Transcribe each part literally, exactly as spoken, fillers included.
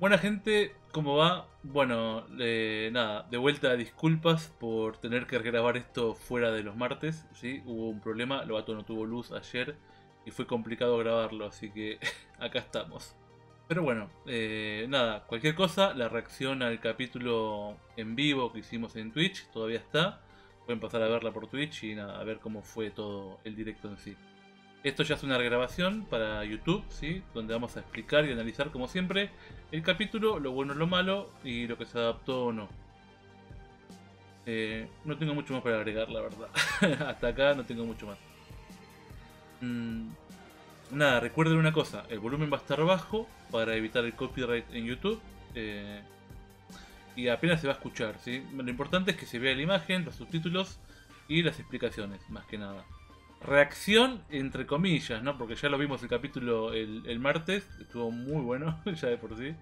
Buena gente, ¿cómo va? Bueno, eh, nada, de vuelta disculpas por tener que grabar esto fuera de los martes, ¿sí? Hubo un problema, Lobato no tuvo luz ayer y fue complicado grabarlo, así que acá estamos. Pero bueno, eh, nada, cualquier cosa, la reacción al capítulo en vivo que hicimos en Twitch todavía está. Pueden pasar a verla por Twitch y nada, a ver cómo fue todo el directo en sí. Esto ya es una grabación para YouTube, ¿sí? Donde vamos a explicar y analizar, como siempre, el capítulo, lo bueno, lo malo y lo que se adaptó o no. Eh, no tengo mucho más para agregar, la verdad. Hasta acá no tengo mucho más. Mm, nada, recuerden una cosa, el volumen va a estar bajo para evitar el copyright en YouTube. Eh, y apenas se va a escuchar, ¿sí? Lo importante es que se vea la imagen, los subtítulos y las explicaciones, más que nada. Reacción entre comillas, ¿no? Porque ya lo vimos el capítulo el, el martes, estuvo muy bueno, ya de por sí.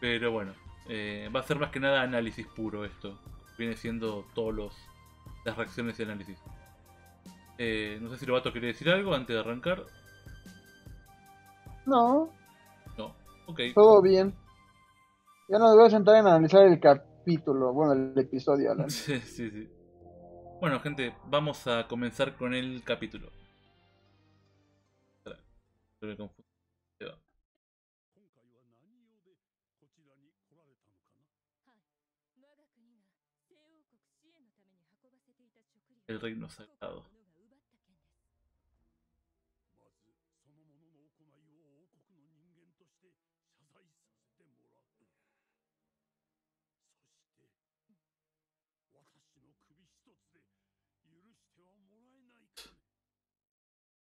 Pero bueno, eh, va a ser más que nada análisis puro esto. Viene siendo todos los las reacciones y análisis. Eh, no sé si Lobato quiere decir algo antes de arrancar. No. No, ok. Todo bien. Ya nos voy a sentar en analizar el capítulo, bueno, el episodio. ¿No? Sí, sí, sí. Bueno, gente, vamos a comenzar con el capítulo. Espera, se me confunde. El reino sagrado.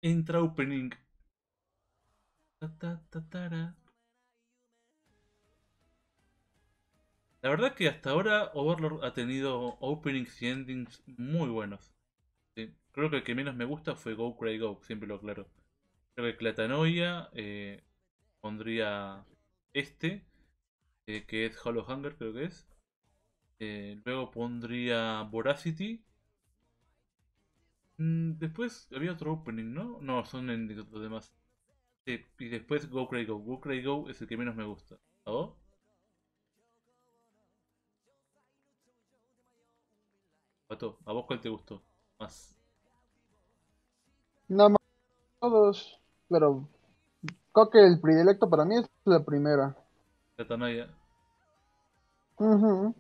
Entra opening. Ta, ta, ta, ta, la verdad que hasta ahora Overlord ha tenido openings y endings muy buenos. Sí, creo que el que menos me gusta fue Go Cry Go, siempre lo aclaro. Creo que Clatanoia eh, pondría este, eh, que es Hollow Hunger, creo que es. Eh, luego pondría Voracity. Después había otro opening, ¿no? No, son endings los demás. Sí, y después Go Cry Go. Go Cry Go es el que menos me gusta. ¿A vos? Pato, ¿a vos cuál te gustó más? No, más todos, pero creo que el predilecto para mí es la primera. Clatanoia. Uh-huh.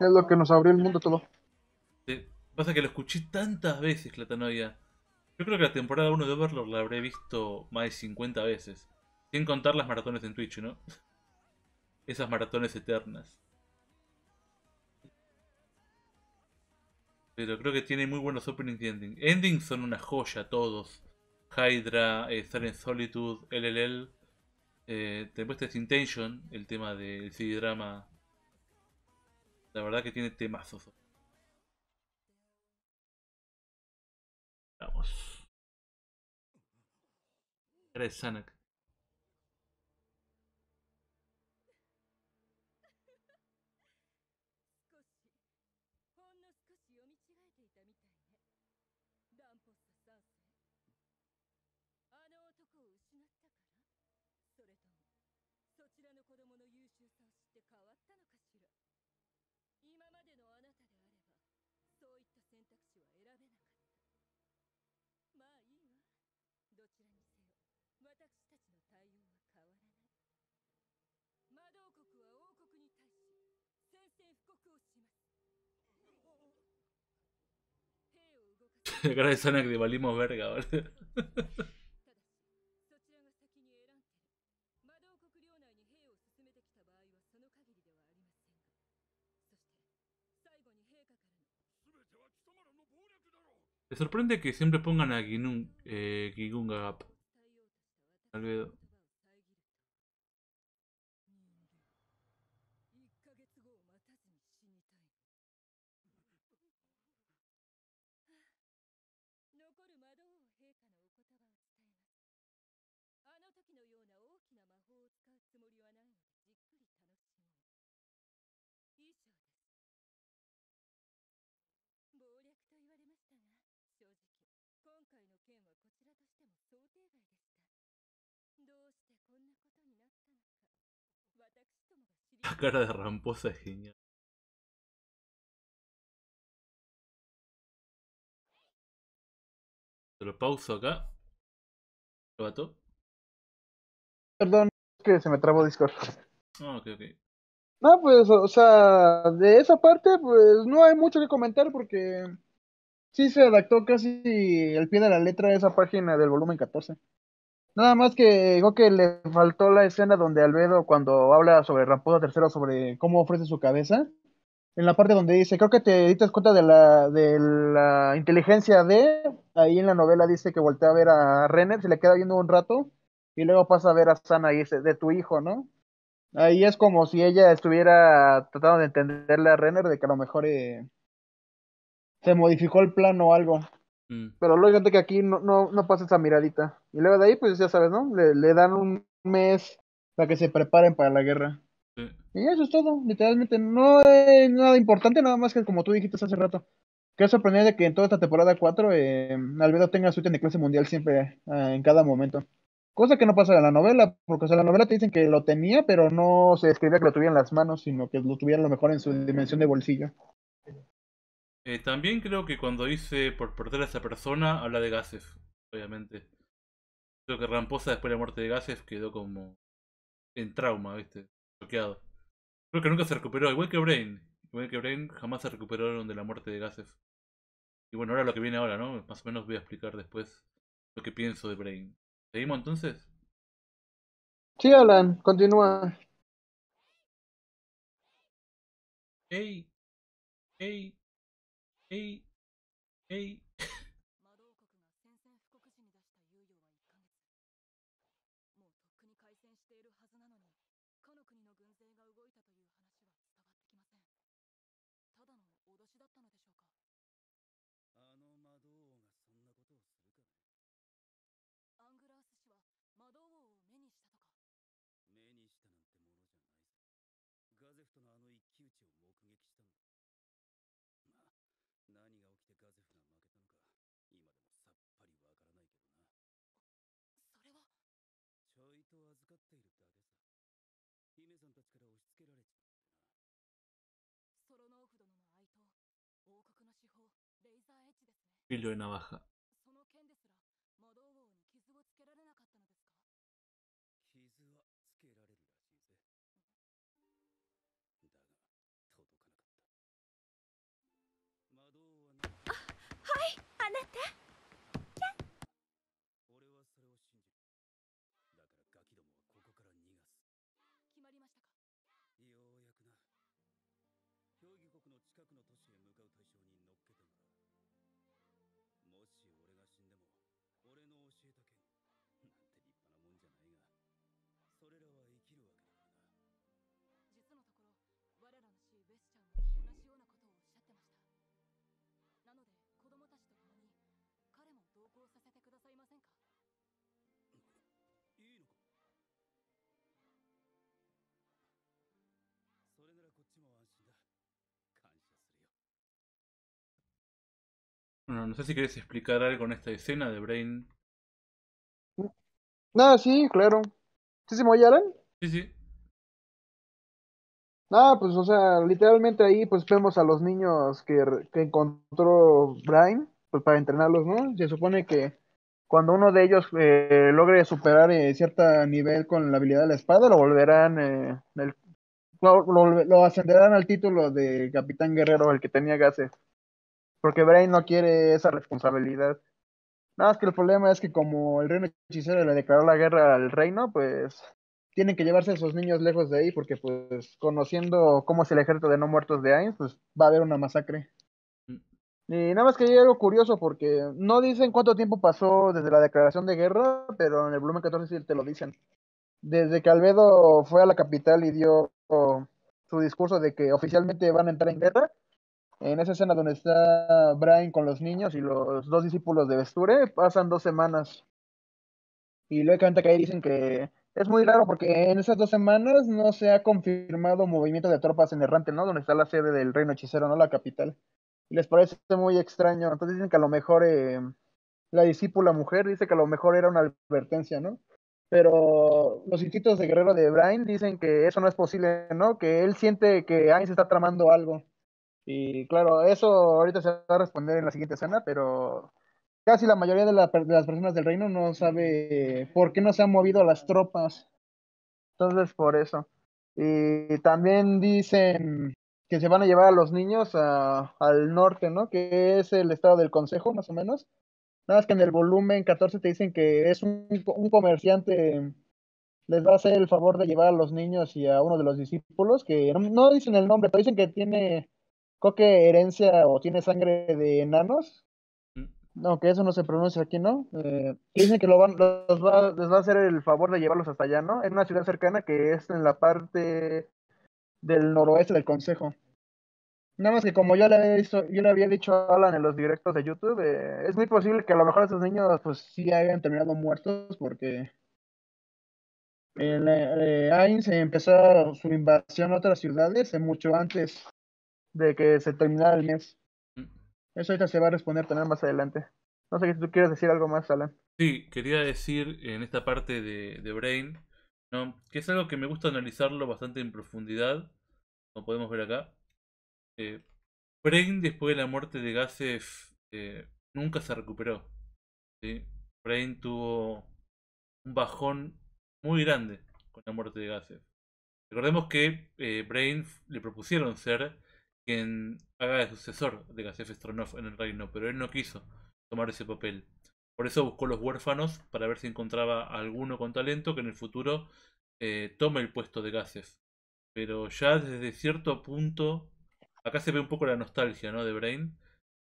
Es lo que nos abrió el mundo todo. Sí. Pasa que lo escuché tantas veces, Clatanoia. Yo creo que la temporada uno de Overlord la habré visto más de cincuenta veces. Sin contar las maratones en Twitch, ¿no? Esas maratones eternas. Pero creo que tiene muy buenos openings y endings. Endings son una joya todos. Hydra, eh, Silent Solitude, L L L. Eh, después es Intention, el tema del C D drama. La verdad que tiene temazos. Vamos. Eres Sanak. La cara de Sanak de valimos verga, ¿vale? Me sorprende que siempre pongan a Ginun, eh, Gigungagap. Albedo. La cara de Ramposa es genial. Lo pauso acá. ¿Lo bato? Perdón, es que se me trabó Discord. Ah, ok, ok. No, pues, o sea, de esa parte, pues, no hay mucho que comentar porque sí se adaptó casi al pie de la letra de esa página del volumen catorce. Nada más que digo que le faltó la escena donde Albedo, cuando habla sobre Ramposa tercero, sobre cómo ofrece su cabeza, en la parte donde dice, creo que te diste cuenta de la, de la inteligencia de, ahí en la novela dice que voltea a ver a Renner, se le queda viendo un rato, y luego pasa a ver a Sana y dice, de tu hijo, ¿no? Ahí es como si ella estuviera tratando de entenderle a Renner de que a lo mejor eh, se modificó el plan o algo. Mm. Pero lógicamente que aquí no, no, no pasa esa miradita. Y luego de ahí, pues ya sabes, ¿no? Le, le dan un mes para que se preparen para la guerra. Sí. Y eso es todo, literalmente no es nada importante, nada más que como tú dijiste hace rato. Qué sorprendente que en toda esta temporada cuatro eh, Albedo tenga su ítem de clase mundial siempre, eh, en cada momento. Cosa que no pasa en la novela, porque o sea, en la novela te dicen que lo tenía, pero no se escribía que lo tuviera en las manos, sino que lo tuviera a lo mejor en su dimensión de bolsillo. Eh, también creo que cuando dice por perder a esa persona, habla de Gazef, obviamente. Creo que Ramposa después de la muerte de Gazef quedó como en trauma, ¿viste? Bloqueado. Creo que nunca se recuperó, igual que Brain. Igual que Brain jamás se recuperaron de la muerte de Gazef. Y bueno, ahora lo que viene ahora, ¿no? Más o menos voy a explicar después lo que pienso de Brain. ¿Seguimos entonces? Sí, Alan, continúa. Ey, ey, ey, ey. Filo de navaja. Bueno, no sé si querés explicar algo con esta escena de Brain. Nada, sí, claro. ¿Sí se me oye, Alan? Sí, sí. Nada, pues, o sea, literalmente ahí pues vemos a los niños que, que encontró Brain pues para entrenarlos, ¿no? Se supone que cuando uno de ellos eh, logre superar eh, cierto nivel con la habilidad de la espada, lo volverán, eh, el, lo, lo, lo ascenderán al título de Capitán Guerrero, el que tenía Gazef. Porque Brain no quiere esa responsabilidad. Nada más que el problema es que como el reino hechicero le declaró la guerra al reino, pues tienen que llevarse a esos niños lejos de ahí, porque pues conociendo cómo es el ejército de no muertos de Ainz, pues va a haber una masacre. Mm. Y nada más que hay algo curioso, porque no dicen cuánto tiempo pasó desde la declaración de guerra, pero en el volumen catorce sí te lo dicen. Desde que Albedo fue a la capital y dio oh, su discurso de que oficialmente van a entrar en guerra, en esa escena donde está Brain con los niños y los dos discípulos de Vesture, pasan dos semanas. Y lógicamente que ahí dicen que es muy raro porque en esas dos semanas no se ha confirmado movimiento de tropas en E-Rantel, ¿no? Donde está la sede del reino hechicero, ¿no? La capital. Y les parece muy extraño. Entonces dicen que a lo mejor eh, la discípula mujer dice que a lo mejor era una advertencia, ¿no? pero los instintos de guerrero de Brain dicen que eso no es posible, ¿no? Que él siente que Ainz está tramando algo. Y claro, eso ahorita se va a responder en la siguiente escena, pero casi la mayoría de, la, de las personas del reino no sabe por qué no se han movido las tropas. Entonces, por eso. Y también dicen que se van a llevar a los niños a, al norte, ¿no? Que es el estado del consejo, más o menos. Nada más que en el volumen catorce te dicen que es un, un comerciante, les va a hacer el favor de llevar a los niños y a uno de los discípulos, que no, no dicen el nombre, pero dicen que tiene, creo que herencia o tiene sangre de enanos. No, que eso no se pronuncia aquí, ¿no? Eh, dicen que lo van, los va, les va a hacer el favor de llevarlos hasta allá, ¿no? En una ciudad cercana que es en la parte del noroeste del consejo. Nada más que como yo le había, hizo, yo le había dicho a Alan en los directos de YouTube, eh, es muy posible que a lo mejor esos niños pues sí hayan terminado muertos, porque el, eh, Ainz empezó su invasión a otras ciudades eh, mucho antes de que se terminara el mes. Eso ahorita se va a responder también más adelante. No sé si tú quieres decir algo más, Alan. Sí, quería decir en esta parte de, de Brain, ¿no? Que es algo que me gusta analizarlo bastante en profundidad, como podemos ver acá. Eh, Brain, después de la muerte de Gazef, eh, nunca se recuperó, ¿sí? Brain tuvo un bajón muy grande con la muerte de Gazef. Recordemos que eh, Brain le propusieron ser quien haga de sucesor de Gazef Stronov en el reino, pero él no quiso tomar ese papel. Por eso buscó los huérfanos para ver si encontraba a alguno con talento que en el futuro eh, tome el puesto de Gazef. Pero ya desde cierto punto, acá se ve un poco la nostalgia, ¿no?, de Brain.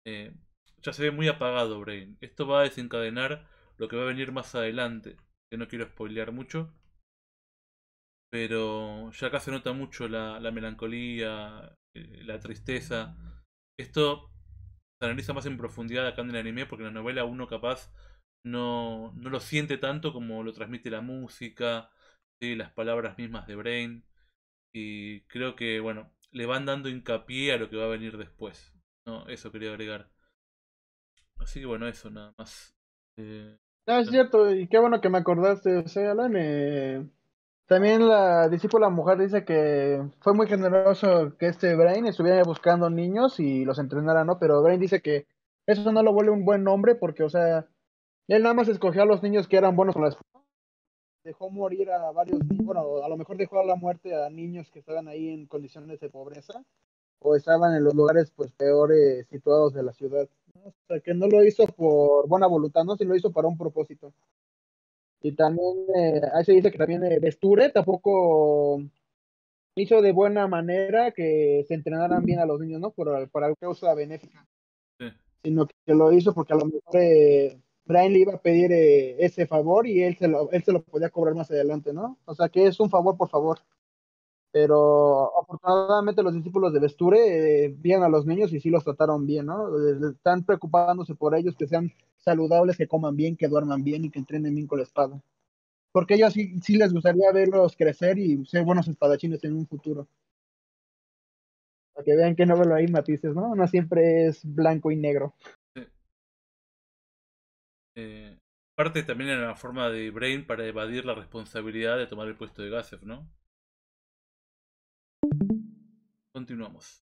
Eh, ya se ve muy apagado Brain. Esto va a desencadenar lo que va a venir más adelante, que no quiero spoilear mucho. Pero ya acá se nota mucho la, la melancolía, eh, la tristeza. Esto se analiza más en profundidad acá en el anime, porque en la novela uno capaz no, no lo siente tanto como lo transmite la música, ¿sí?, las palabras mismas de Brain. Y creo que, bueno, le van dando hincapié a lo que va a venir después, ¿no? Eso quería agregar. Así que bueno, eso nada más. Eh, ah, es cierto, y qué bueno que me acordaste, ¿sí, Alan? Eh, también la discípula mujer dice que fue muy generoso que este Brain estuviera buscando niños y los entrenara, ¿no? Pero Brain dice que eso no lo vuelve un buen hombre porque, o sea, él nada más escogió a los niños que eran buenos con las... Dejó morir a varios, bueno, a lo mejor dejó a la muerte a niños que estaban ahí en condiciones de pobreza o estaban en los lugares pues peores situados de la ciudad, ¿no? O sea, que no lo hizo por buena voluntad, no, sino lo hizo para un propósito. Y también, eh, ahí se dice que también eh, Vesture tampoco hizo de buena manera que se entrenaran bien a los niños, ¿no? Por, por causa benéfica. Sí. Sino que lo hizo porque a lo mejor... Eh, Brain le iba a pedir eh, ese favor y él se, lo, él se lo podía cobrar más adelante, ¿no? O sea, que es un favor por favor. Pero afortunadamente los discípulos de Vesture eh, vieron a los niños y sí los trataron bien, ¿no? Están preocupándose por ellos, que sean saludables, que coman bien, que duerman bien y que entrenen bien con la espada. Porque ellos sí, sí les gustaría verlos crecer y ser buenos espadachines en un futuro. Para que vean que no veo ahí matices, ¿no? No siempre es blanco y negro. Eh, parte también era una forma de Brain para evadir la responsabilidad de tomar el puesto de Gazef, ¿no? Continuamos.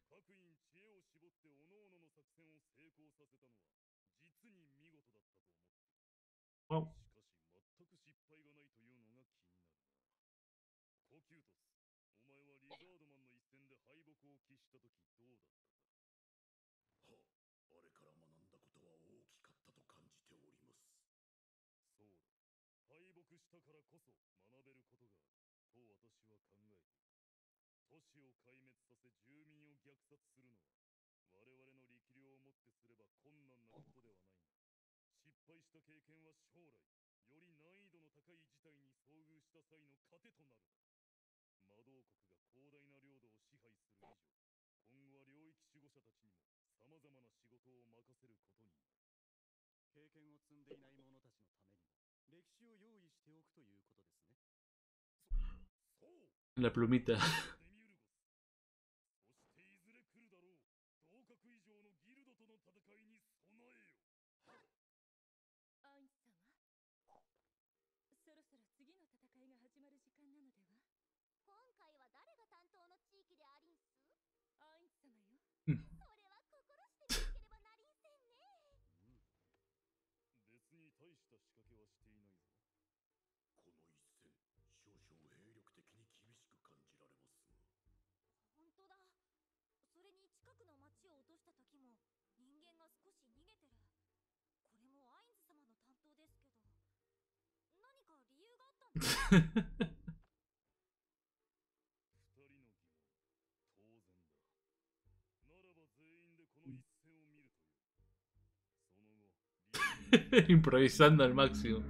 Wow. La plumita. Improvisando al máximo. Qué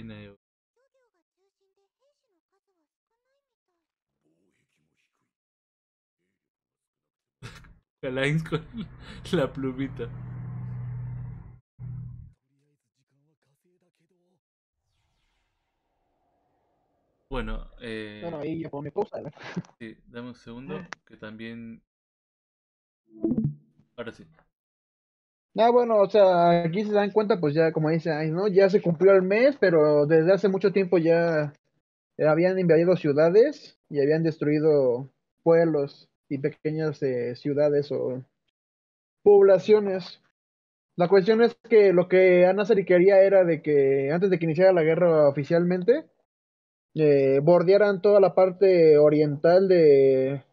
pena yo. La Ainz con la plumita. Bueno, eh... No, no, ahí yo pongo pausa. Sí, dame un segundo, que también... Ahora sí. Ah, bueno, o sea, aquí se dan cuenta, pues ya, como dice Ainz, ¿no? Ya se cumplió el mes, pero desde hace mucho tiempo ya habían invadido ciudades y habían destruido pueblos y pequeñas eh, ciudades o poblaciones. La cuestión es que lo que Nazarick quería era de que, antes de que iniciara la guerra oficialmente... Eh, bordearan toda la parte oriental de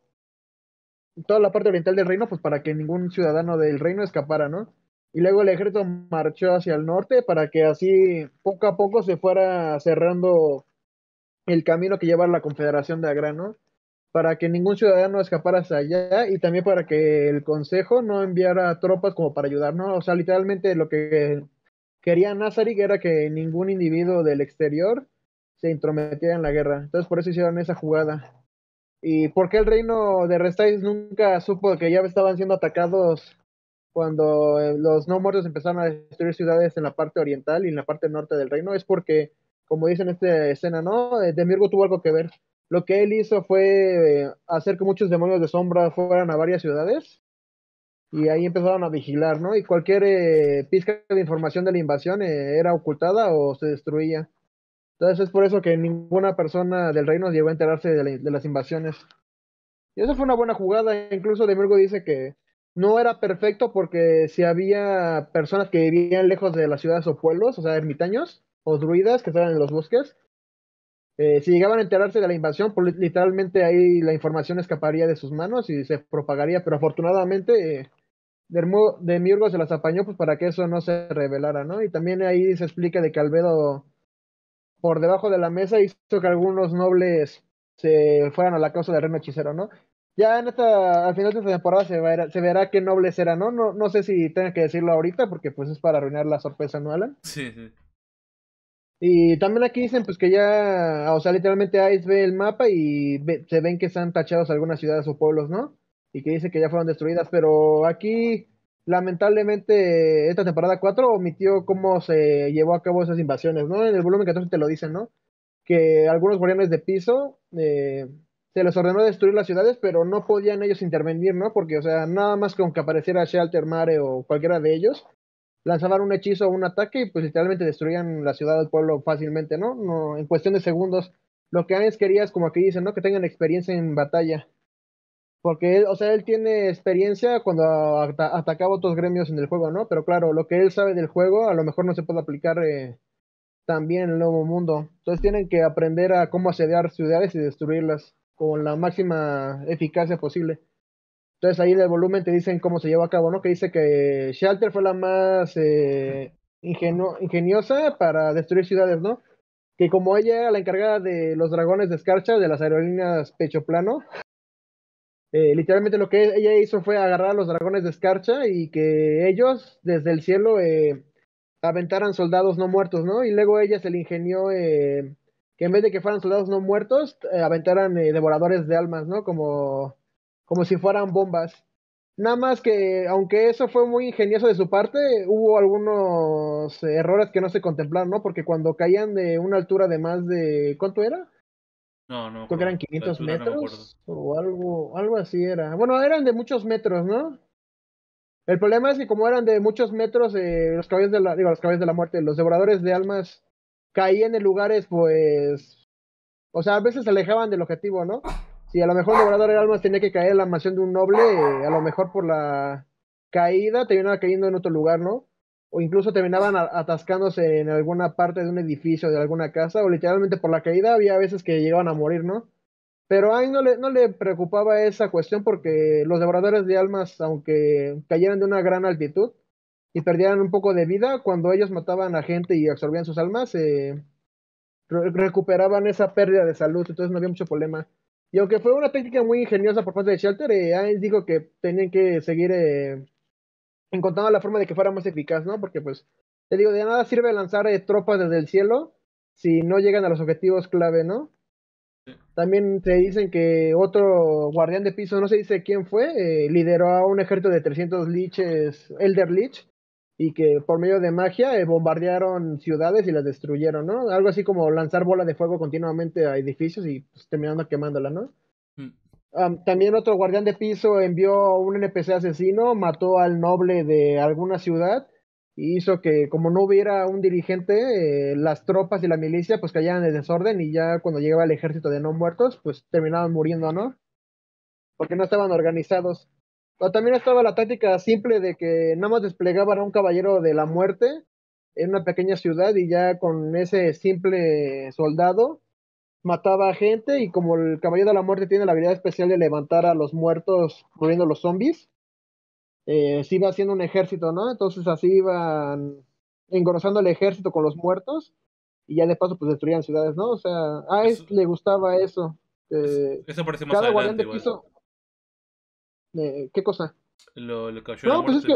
toda la parte oriental del reino, pues para que ningún ciudadano del reino escapara, ¿no? Y luego el ejército marchó hacia el norte para que así poco a poco se fuera cerrando el camino que lleva la Confederación de Agrand, ¿no? Para que ningún ciudadano escapara hacia allá y también para que el Consejo no enviara tropas como para ayudar, ¿no? O sea, literalmente lo que quería Nazarick era que ningún individuo del exterior se intrometieron en la guerra, entonces por eso hicieron esa jugada. ¿Y por qué el reino de Restais nunca supo que ya estaban siendo atacados cuando los no muertos empezaron a destruir ciudades en la parte oriental y en la parte norte del reino? Es porque, como dicen en esta escena, ¿no? Demiurgo tuvo algo que ver. Lo que él hizo fue hacer que muchos demonios de sombra fueran a varias ciudades y ahí empezaron a vigilar, ¿no? Y cualquier eh, pizca de información de la invasión eh, era ocultada o se destruía. Entonces es por eso que ninguna persona del reino llegó a enterarse de, la, de las invasiones. Y eso fue una buena jugada. Incluso Demiurgo dice que no era perfecto porque si había personas que vivían lejos de las ciudades o pueblos, o sea, ermitaños o druidas que estaban en los bosques, eh, si llegaban a enterarse de la invasión, pues, literalmente ahí la información escaparía de sus manos y se propagaría. Pero afortunadamente eh, Demiurgo se las apañó pues, para que eso no se revelara, ¿no? Y también ahí se explica de que Albedo... por debajo de la mesa hizo que algunos nobles se fueran a la causa del reino hechicero, ¿no? Ya en esta, al final de esta temporada se verá, se verá qué nobles eran, ¿no? ¿no? No sé si tengo que decirlo ahorita porque pues es para arruinar la sorpresa, ¿no, Alan? Sí, sí. Y también aquí dicen pues que ya, o sea, literalmente Ainz ve el mapa y ve, se ven que están tachados algunas ciudades o pueblos, ¿no? Y que dice que ya fueron destruidas, pero aquí... lamentablemente esta temporada cuatro omitió cómo se llevó a cabo esas invasiones, ¿no? En el volumen catorce te lo dicen, ¿no? Que algunos guardianes de piso eh, se les ordenó destruir las ciudades, pero no podían ellos intervenir, ¿no? Porque, o sea, nada más con que apareciera Shelter, Mare o cualquiera de ellos, lanzaban un hechizo o un ataque y pues literalmente destruían la ciudad o el pueblo fácilmente, ¿no? no en cuestión de segundos. Lo que Ainz quería es, como aquí dicen, ¿no? Que tengan experiencia en batalla. Porque, él, o sea, él tiene experiencia cuando ata atacaba otros gremios en el juego, ¿no? Pero claro, lo que él sabe del juego a lo mejor no se puede aplicar eh, también en el nuevo mundo. Entonces tienen que aprender a cómo asediar ciudades y destruirlas con la máxima eficacia posible. Entonces ahí en el volumen te dicen cómo se llevó a cabo, ¿no? Que dice que Shelter fue la más eh, ingenio ingeniosa para destruir ciudades, ¿no? Que como ella era la encargada de los dragones de escarcha, de las aerolíneas pecho plano, eh, literalmente lo que ella hizo fue agarrar a los dragones de escarcha y que ellos, desde el cielo, eh, aventaran soldados no muertos, ¿no? Y luego ella se le ingenió eh, que en vez de que fueran soldados no muertos, eh, aventaran eh, devoradores de almas, ¿no? Como... como si fueran bombas. Nada más que, aunque eso fue muy ingenioso de su parte, hubo algunos errores que no se contemplaron, ¿no? Porque cuando caían de una altura de más de... ¿cuánto era? No, no. Creo que eran quinientos metros no o algo, algo así era. Bueno, eran de muchos metros, ¿no? El problema es que como eran de muchos metros, eh, los caballos de la... digo, los caballos de la muerte, los devoradores de almas caían en lugares, pues... o sea, a veces se alejaban del objetivo, ¿no? Si a lo mejor el devorador de almas tenía que caer en la mansión de un noble, eh, a lo mejor por la caída terminaba cayendo en otro lugar, ¿no? O incluso terminaban atascándose en alguna parte de un edificio, de alguna casa, o literalmente por la caída había veces que llegaban a morir, ¿no? Pero a él no le, no le preocupaba esa cuestión porque los devoradores de almas, aunque cayeran de una gran altitud y perdieran un poco de vida, cuando ellos mataban a gente y absorbían sus almas, eh, re- recuperaban esa pérdida de salud, entonces no había mucho problema. Y aunque fue una técnica muy ingeniosa por parte de Shelter, eh, Ainz dijo que tenían que seguir eh, encontrando la forma de que fuera más eficaz, ¿no? Porque, pues, te digo, de nada sirve lanzar eh, tropas desde el cielo si no llegan a los objetivos clave, ¿no? Sí. También te dicen que otro guardián de piso, no se dice quién fue, eh, lideró a un ejército de trescientos liches, Elder Lich, y que por medio de magia eh, bombardearon ciudades y las destruyeron, ¿no? Algo así como lanzar bola de fuego continuamente a edificios y pues, terminando quemándola, ¿no? Mm. Um, también otro guardián de piso envió a un N P C asesino, mató al noble de alguna ciudad y hizo que como no hubiera un dirigente, eh, las tropas y la milicia pues caían en desorden y ya cuando llegaba el ejército de no muertos pues terminaban muriendo, ¿no? Porque no estaban organizados. O también estaba la táctica simple de que nada más desplegaban a un caballero de la muerte en una pequeña ciudad y ya con ese simple soldado mataba a gente y como el caballero de la muerte tiene la habilidad especial de levantar a los muertos, incluyendo los zombies, eh, se iba haciendo un ejército, ¿no? Entonces así iban engrosando el ejército con los muertos y ya de paso pues destruían ciudades, ¿no? O sea, a él le gustaba eso. Eh, eso parece más cada adelante, guardián de piso. Eh, ¿Qué cosa? Lo, lo que yo no, pues es que...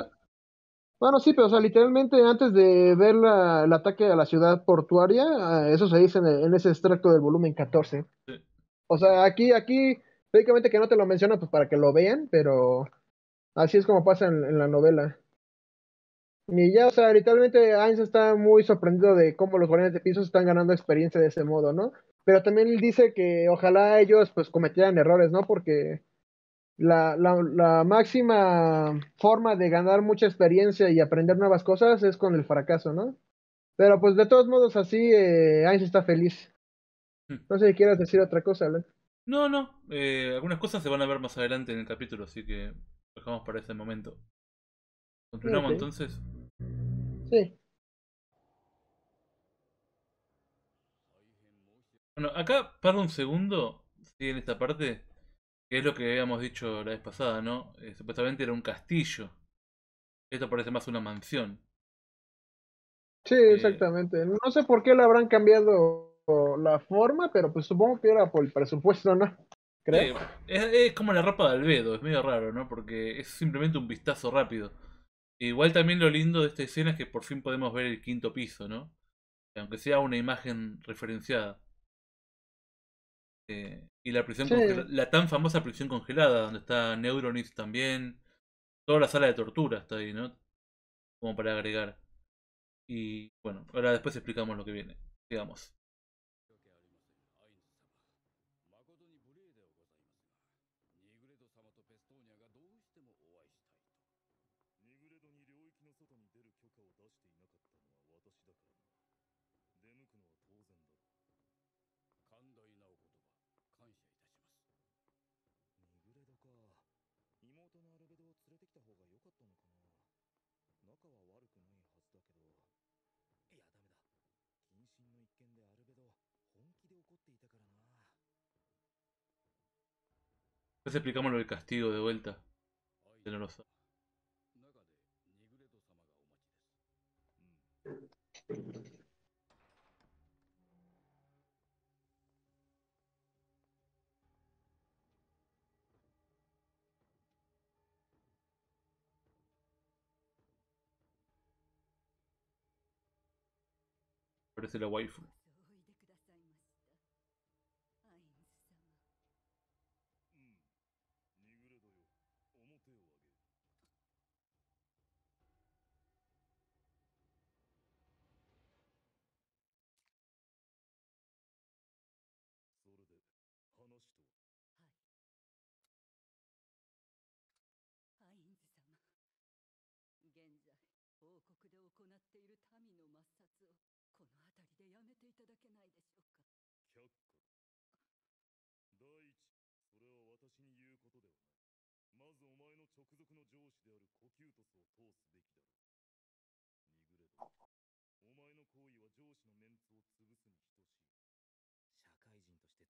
Bueno, sí, pero o sea, literalmente antes de ver la, el ataque a la ciudad portuaria, eso se dice en, el, en ese extracto del volumen catorce. Sí. O sea, aquí, aquí, prácticamente que no te lo menciono pues para que lo vean, pero así es como pasa en, en la novela. Y ya, o sea, literalmente Ainz está muy sorprendido de cómo los guardianes de pisos están ganando experiencia de ese modo, ¿no? Pero también él dice que ojalá ellos pues cometieran errores, ¿no? Porque... La, la, la máxima forma de ganar mucha experiencia y aprender nuevas cosas es con el fracaso, ¿no? Pero pues de todos modos así eh, Ainz está feliz. No sé si quieres decir otra cosa, Alan. No, no, eh, algunas cosas se van a ver más adelante en el capítulo, así que dejamos para ese momento. ¿Continuamos okay. entonces? Sí. Bueno, acá para un segundo, sí, en esta parte... que es lo que habíamos dicho la vez pasada, ¿no? Eh, supuestamente era un castillo. Esto parece más una mansión. Sí, eh, exactamente. No sé por qué le habrán cambiado la forma, pero pues supongo que era por el presupuesto, ¿no? ¿Crees? Eh, es, es como la ropa de Albedo, es medio raro, ¿no? Porque es simplemente un vistazo rápido. Igual también lo lindo de esta escena es que por fin podemos ver el quinto piso, ¿no? Aunque sea una imagen referenciada. Eh, y la prisión sí. la tan famosa prisión congelada, donde está Neuronis también. Toda la sala de tortura está ahí, ¿no? Como para agregar. Y bueno, ahora después explicamos lo que viene. Sigamos. Después explicamos lo del castigo de vuelta. generosa. Parece la waifu.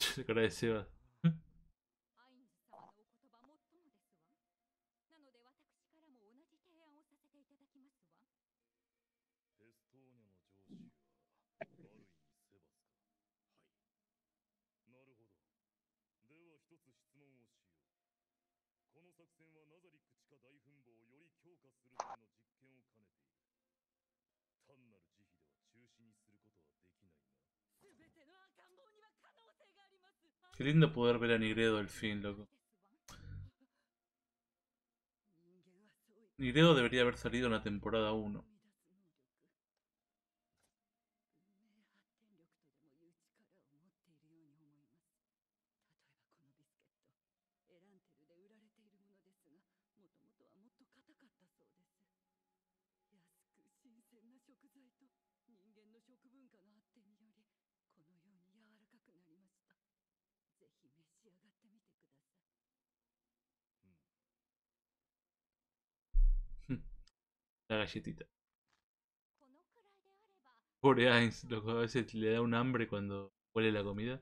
Esa cara de Sebas. Qué lindo poder ver a Nigredo al fin, loco. Nigredo debería haber salido en la temporada uno. La galletita. Pobre Ainz, loco, a veces le da un hambre cuando huele la comida.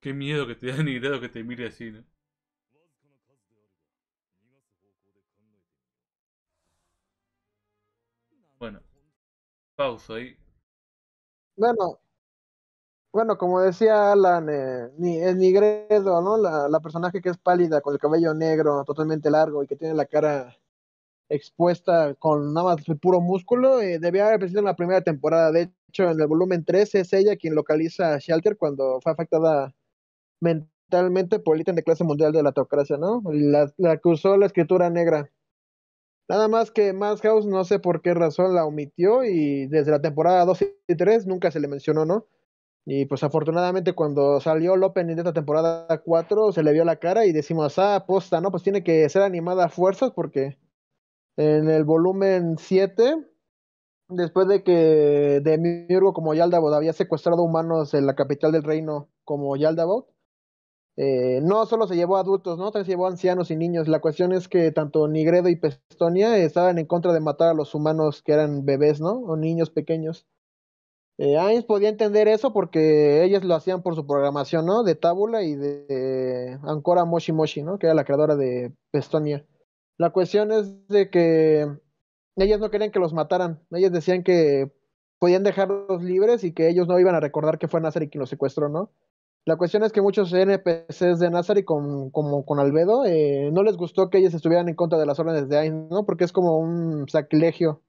Qué miedo que te da Nigredo que te mire así, ¿no? Bueno, pausa ahí. Bueno, bueno, como decía Alan, eh, ni, es Nigredo, ¿no? La, la personaje que es pálida, con el cabello negro, totalmente largo y que tiene la cara expuesta con nada más el puro músculo, eh, debía haber aparecido en la primera temporada. De hecho, en el volumen trece es ella quien localiza a Shelter cuando fue afectada mentalmente por el ítem de clase mundial de la autocracia, ¿no? La, la acusó la escritura negra. Nada más que Madhouse, no sé por qué razón la omitió, y desde la temporada dos y tres nunca se le mencionó, ¿no? Y pues afortunadamente cuando salió el opening de esta temporada cuatro se le vio la cara y decimos, ah, posta, ¿no? Pues tiene que ser animada a fuerzas porque... En el volumen siete, después de que Demiurgo como Yaldabaoth había secuestrado humanos en la capital del reino como Yaldabaoth, eh, no solo se llevó adultos, no, también se llevó ancianos y niños. La cuestión es que tanto Nigredo y Pestonia estaban en contra de matar a los humanos que eran bebés, ¿no? O niños pequeños. Eh, Ainz podía entender eso porque ellas lo hacían por su programación, ¿no? De Tábula y de, de Ancora Moshi Moshi, ¿no? Que era la creadora de Pestonia. La cuestión es de que ellas no querían que los mataran. Ellas decían que podían dejarlos libres y que ellos no iban a recordar que fue Nazarick quien los secuestró, ¿no? La cuestión es que muchos N P Cs de Nazarick, con, como con Albedo, eh, no les gustó que ellas estuvieran en contra de las órdenes de Ainz, ¿no? Porque es como un sacrilegio.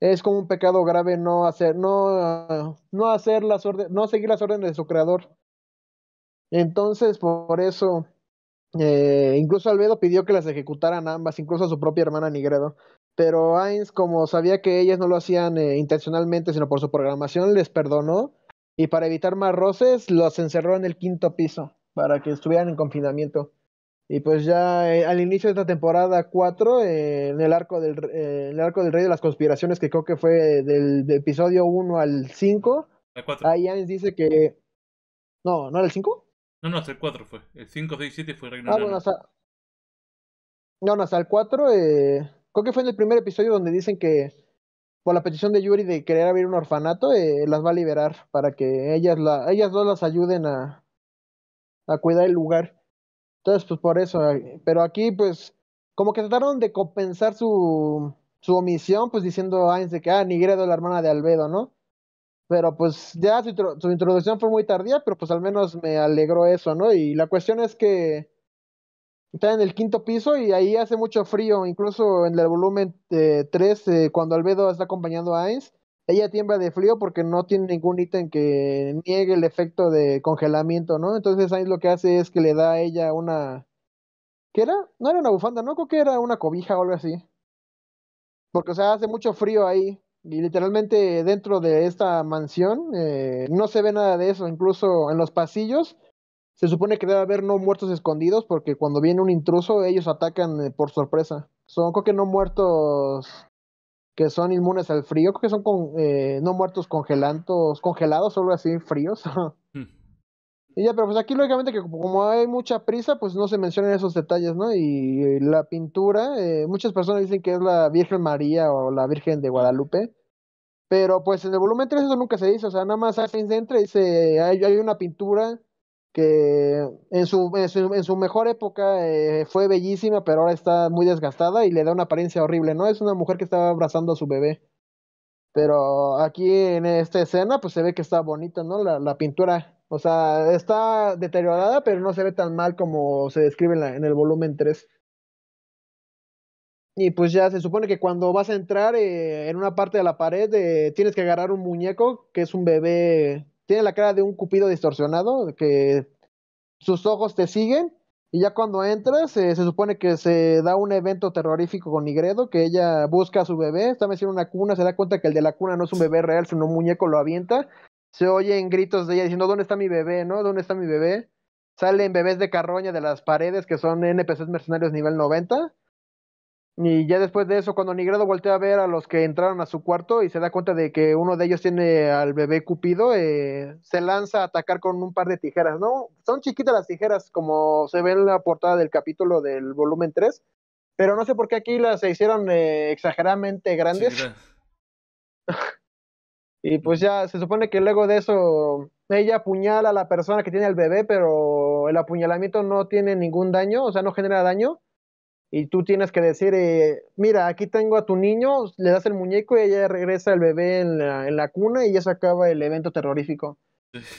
Es como un pecado grave no hacer, no, no hacer las órdenes, no seguir las órdenes de su creador. Entonces, por eso, eh, incluso Albedo pidió que las ejecutaran ambas, incluso a su propia hermana Nigredo. Pero Ainz, como sabía que ellas no lo hacían eh, intencionalmente, sino por su programación, les perdonó. Y para evitar más roces, los encerró en el quinto piso, para que estuvieran en confinamiento. Y pues ya eh, al inicio de esta temporada cuatro, eh, en el arco del eh, en el arco del Rey de las Conspiraciones, que creo que fue del, del episodio uno al cinco, ahí Ainz dice que... No, ¿no era el cinco? No, no, hasta el cuatro fue. El cinco, seis, siete fue Reino Santo. Ah, bueno, hasta... No, no, hasta el cuatro, eh... creo que fue en el primer episodio donde dicen que por la petición de Yuri de querer abrir un orfanato, eh, las va a liberar para que ellas, la, ellas dos las ayuden a, a cuidar el lugar. Entonces, pues por eso, pero aquí pues como que trataron de compensar su, su omisión, pues diciendo a Ainz de que, ah, Nigredo es la hermana de Albedo, ¿no? Pero pues ya su, su introducción fue muy tardía, pero pues al menos me alegró eso, ¿no? Y la cuestión es que está en el quinto piso y ahí hace mucho frío, incluso en el volumen eh, tres, eh, cuando Albedo está acompañando a Ainz, ella tiembla de frío porque no tiene ningún ítem que niegue el efecto de congelamiento, ¿no? Entonces Ainz lo que hace es que le da a ella una... ¿Qué era? No era una bufanda, ¿no? Creo que era una cobija o algo así. Porque, o sea, hace mucho frío ahí y literalmente dentro de esta mansión eh, no se ve nada de eso, incluso en los pasillos. Se supone que debe haber no muertos escondidos porque cuando viene un intruso ellos atacan por sorpresa. Son, creo que no muertos que son inmunes al frío, creo que son con, eh, no muertos congelantos, congelados, solo así, fríos. Mm. Y ya, pero pues aquí lógicamente que como hay mucha prisa, pues no se mencionan esos detalles, ¿no? Y la pintura, eh, muchas personas dicen que es la Virgen María o la Virgen de Guadalupe. Pero pues en el volumen tres eso nunca se dice, o sea, nada más alguien entra y dice, hay, hay una pintura que en su, en su, en su mejor época eh, fue bellísima, pero ahora está muy desgastada y le da una apariencia horrible, ¿no? Es una mujer que estaba abrazando a su bebé. Pero aquí en esta escena, pues se ve que está bonita, ¿no? La, la pintura, o sea, está deteriorada, pero no se ve tan mal como se describe en, la, en el volumen tres. Y pues ya se supone que cuando vas a entrar eh, en una parte de la pared, eh, tienes que agarrar un muñeco, que es un bebé... Tiene la cara de un cupido distorsionado, que sus ojos te siguen, y ya cuando entras, eh, se supone que se da un evento terrorífico con Nigredo, que ella busca a su bebé, está metido en una cuna, se da cuenta que el de la cuna no es un bebé real, sino un muñeco, lo avienta, se oyen gritos de ella diciendo, ¿dónde está mi bebé? ¿No? ¿Dónde está mi bebé? Salen bebés de carroña de las paredes, que son N P Cs mercenarios nivel noventa, y ya después de eso, cuando Nigredo voltea a ver a los que entraron a su cuarto y se da cuenta de que uno de ellos tiene al bebé Cupido, eh, se lanza a atacar con un par de tijeras, ¿no? Son chiquitas las tijeras, como se ve en la portada del capítulo del volumen tres, pero no sé por qué aquí las se hicieron eh, exageradamente grandes. Sí, y pues ya se supone que luego de eso ella apuñala a la persona que tiene al bebé, pero el apuñalamiento no tiene ningún daño, o sea, no genera daño. Y tú tienes que decir, eh, mira, aquí tengo a tu niño, le das el muñeco y ella regresa el bebé en la, en la cuna y ya se acaba el evento terrorífico.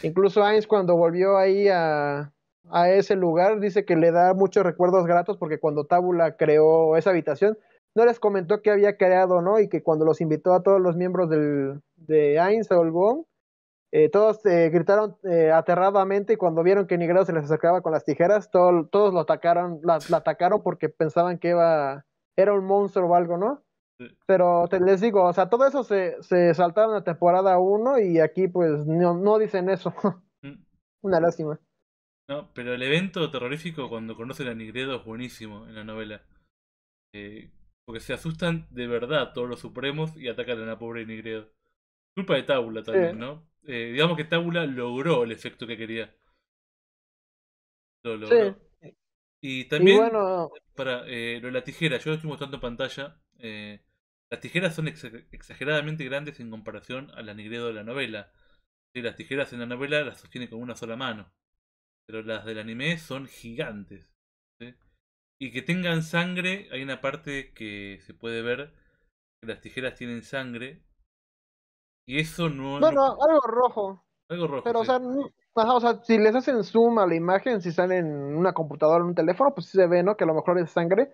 Incluso Ainz cuando volvió ahí a, a ese lugar dice que le da muchos recuerdos gratos porque cuando Tábula creó esa habitación no les comentó que había creado, ¿no? Y que cuando los invitó a todos los miembros del, de Ainz a Olgón, eh, todos eh, gritaron eh, aterradamente y cuando vieron que Nigredo se les acercaba con las tijeras, todo, todos lo atacaron, la, la atacaron porque pensaban que iba, era un monstruo o algo, ¿no? Sí. Pero te, les digo, o sea, todo eso se, se saltaron a temporada uno y aquí pues no, no dicen eso. Mm. Una lástima. No, pero el evento terrorífico cuando conocen a Nigredo es buenísimo en la novela. Eh, porque se asustan de verdad todos los supremos y atacan a la pobre Nigredo. Culpa de Tábula también, sí. ¿No? Eh, digamos que Tábula logró el efecto que quería. Lo logró. Sí. Y también, y bueno, para eh, lo de la tijera, yo lo estoy mostrando en pantalla. Eh, las tijeras son ex exageradamente grandes en comparación a la Nigredo de la novela. Sí, las tijeras en la novela las sostiene con una sola mano, pero las del anime son gigantes. ¿Sí? Y que tengan sangre, hay una parte que se puede ver, que las tijeras tienen sangre. Y eso no... Bueno, no... algo rojo. Algo rojo. Pero, sí. o, sea, no... Ajá, o sea, si les hacen zoom a la imagen, si salen en una computadora o en un teléfono, pues sí se ve, ¿no? Que a lo mejor es sangre.